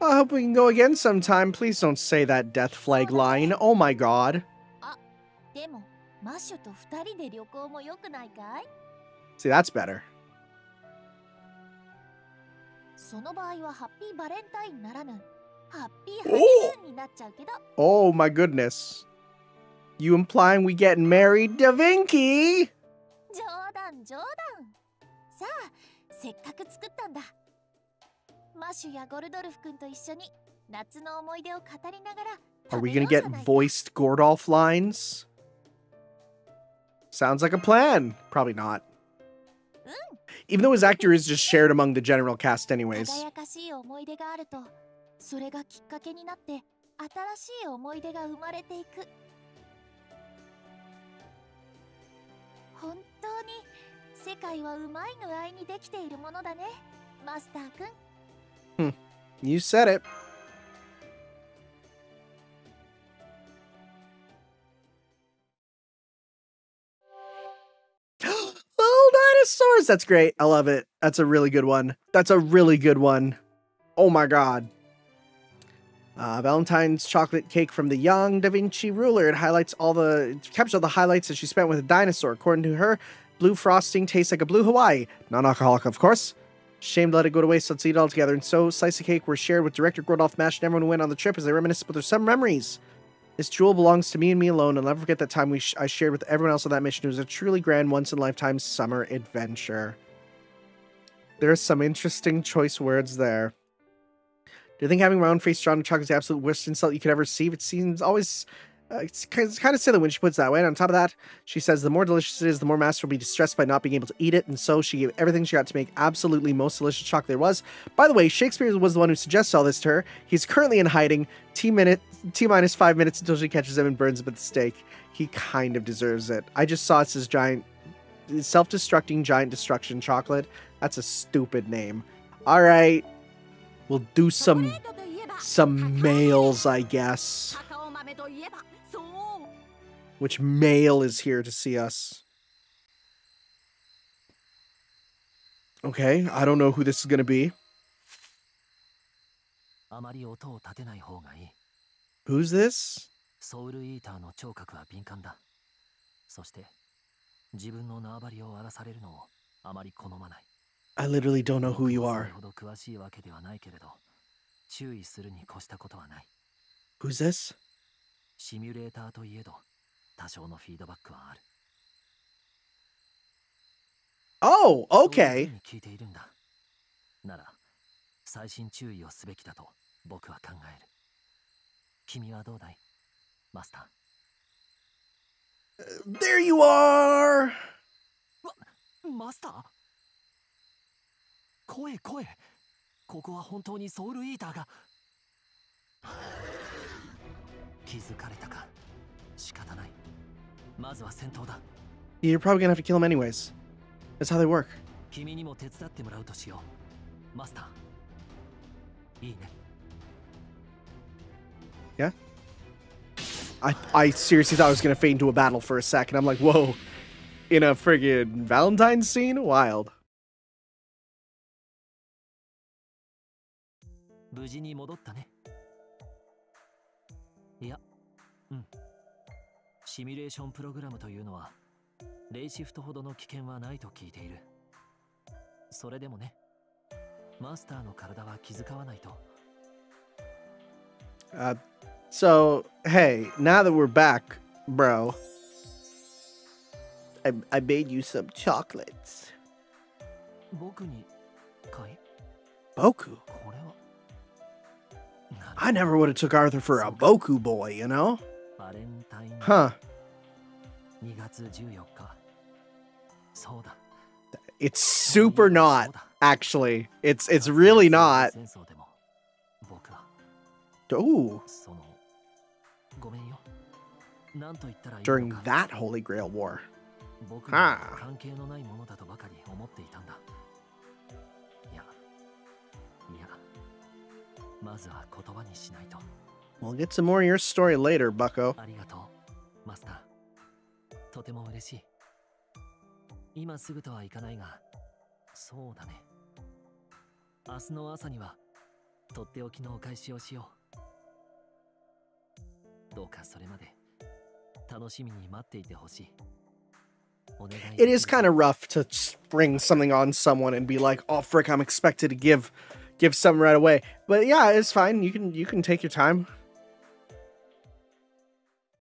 hope we can go again sometime. Please don't say that death flag line. Oh my god. See, that's better. Oh! Oh my goodness. You implying we getting married, Da Vinci? Are we gonna get voiced Gordolf lines? Sounds like a plan. Probably not. Even though his actor is just shared among the general cast anyways. Hmm. You said it. Dinosaurs. That's great. I love it. That's a really good one. That's a really good one. Oh my god. Uh, Valentine's chocolate cake from the young Da Vinci ruler. It highlights all the it captures all the highlights that she spent with a dinosaur. According to her, blue frosting tastes like a blue Hawaii. Non-alcoholic, of course. Shame to let it go to waste. Let's eat it all together. And so, slice of cake were shared with director Gordolf, Mash, and everyone who went on the trip as they reminisced about their some memories. This jewel belongs to me and me alone, and I'll never forget that time we sh I shared with everyone else on that mission. It was a truly grand, once-in-a-lifetime summer adventure. There are some interesting choice words there. Do you think having my own face drawn in chocolate is the absolute worst insult you could ever receive? It seems always... Uh, it's, it's kind of silly when she puts it that way, and on top of that, she says the more delicious it is, the more Master will be distressed by not being able to eat it, and so she gave everything she got to make absolutely most delicious chocolate there was. By the way, Shakespeare was the one who suggests all this to her. He's currently in hiding, T minute, T minus five minutes until she catches him and burns him at the stake. He kind of deserves it. I just saw it says giant, self-destructing giant destruction chocolate. That's a stupid name. All right, we'll do some, some males, I guess. Which male is here to see us? Okay, I don't know who this is going to be. Who's this? I literally don't know who you are. Who's this? Oh, okay. Uh, there you are. Master. You're probably gonna have to kill him anyways. That's how they work. 君にも手伝ってもらうとしよう。マスター。いいね。Yeah. I I seriously thought I was gonna fade into a battle for a second. I'm like, whoa, in a friggin' Valentine's scene, wild. 無事に戻ったね。いや、うん。シミュレーションプログラムというのは、レイシフトほどの危険はないと聞いている。それでもね、マスターの体は気遣わないと。Uh, so hey, now that we're back, bro, I I made you some chocolates. 僕にかい? Boku. I never would have took Arthur for a Boku boy, you know? Huh. It's super not, actually. It's it's really not. Ooh. During that Holy Grail War. Huh. We'll get some more of your story later, bucko. It is kind of rough to spring something on someone and be like, oh, frick, I'm expected to give... Give some right away, but yeah, it's fine. You can you can take your time,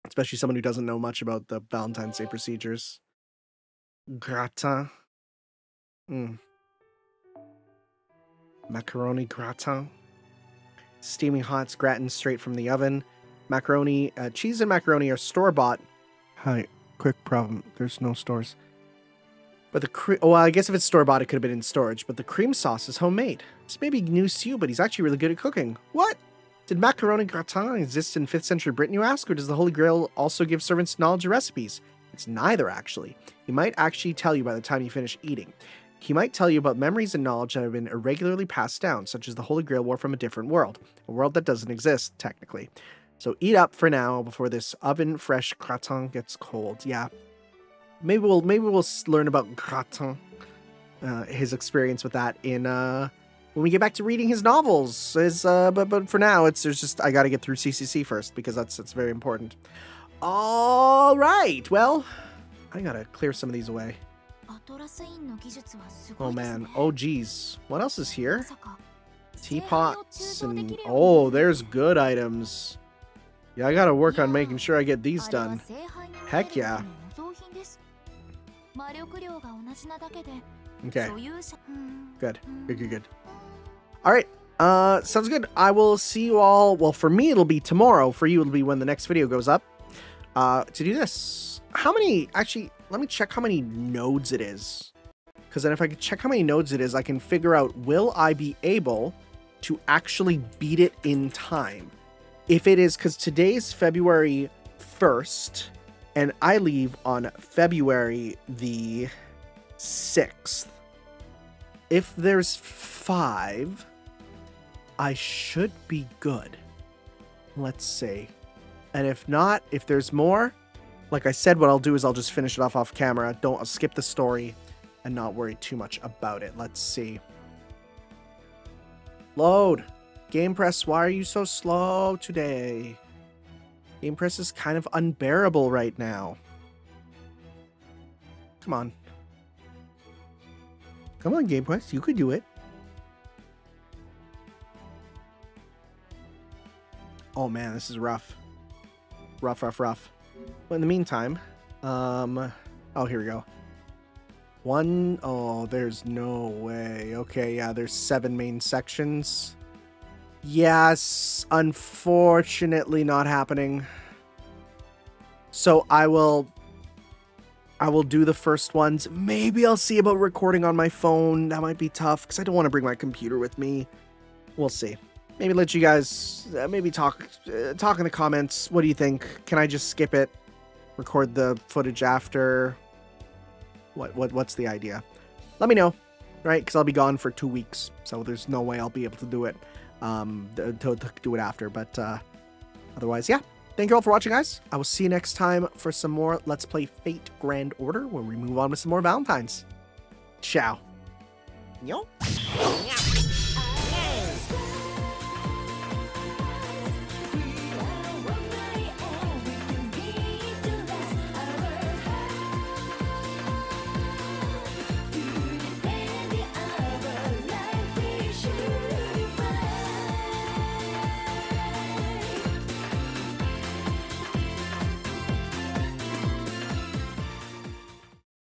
especially someone who doesn't know much about the Valentine's Day procedures. Gratin, mm. Macaroni gratin, steaming hot, gratin straight from the oven. Macaroni, uh, cheese and macaroni are store bought. Hi, quick problem. There's no stores. But the cre well, I guess if it's store-bought, it could have been in storage. But the cream sauce is homemade. This may be news to you, but he's actually really good at cooking. What? Did macaroni gratin exist in fifth century Britain, you ask? Or does the Holy Grail also give servants knowledge of recipes? It's neither, actually. He might actually tell you by the time you finish eating. He might tell you about memories and knowledge that have been irregularly passed down, such as the Holy Grail War from a different world. A world that doesn't exist, technically. So eat up for now before this oven-fresh gratin gets cold. Yeah. Maybe we'll maybe we'll learn about Gratin, uh, his experience with that in uh, when we get back to reading his novels. Is uh, but but for now, it's there's just I got to get through C C C first because that's that's very important. All right, well, I gotta clear some of these away. Oh man, oh geez, what else is here? Teapots and oh, there's good items. Yeah, I gotta work on making sure I get these done. Heck yeah. Okay. Good. Good, good, good. Alright. Uh, sounds good. I will see you all. Well, for me, it'll be tomorrow. For you, it'll be when the next video goes up. Uh, to do this. How many... Actually, let me check how many nodes it is. Because then if I can check how many nodes it is, I can figure out, will I be able to actually beat it in time? If it is... Because today's February first... And I leave on February the sixth. If there's five, I should be good. Let's see. And if not, if there's more, like I said, what I'll do is I'll just finish it off off camera. Don't I'll skip the story and not worry too much about it. Let's see. Load. GamePress, why are you so slow today? GamePress is kind of unbearable right now. Come on. Come on, GamePress. You could do it. Oh, man. This is rough. Rough, rough, rough. But in the meantime... Um... Oh, here we go. One... Oh, there's no way. Okay, yeah. There's seven main sections. Yes, unfortunately not happening. So I will I will do the first ones. Maybe I'll see about recording on my phone. That might be tough because I don't want to bring my computer with me. We'll see. Maybe let you guys uh, maybe talk uh, talk in the comments. What do you think? Can I just skip it? Record the footage after? What what what's the idea? Let me know. right? Because I'll be gone for two weeks, so there's no way I'll be able to do it, um, to, to do it after. But uh, otherwise, yeah. Thank you all for watching, guys. I will see you next time for some more Let's Play Fate Grand Order, where we move on with some more Valentines. Ciao. Yo.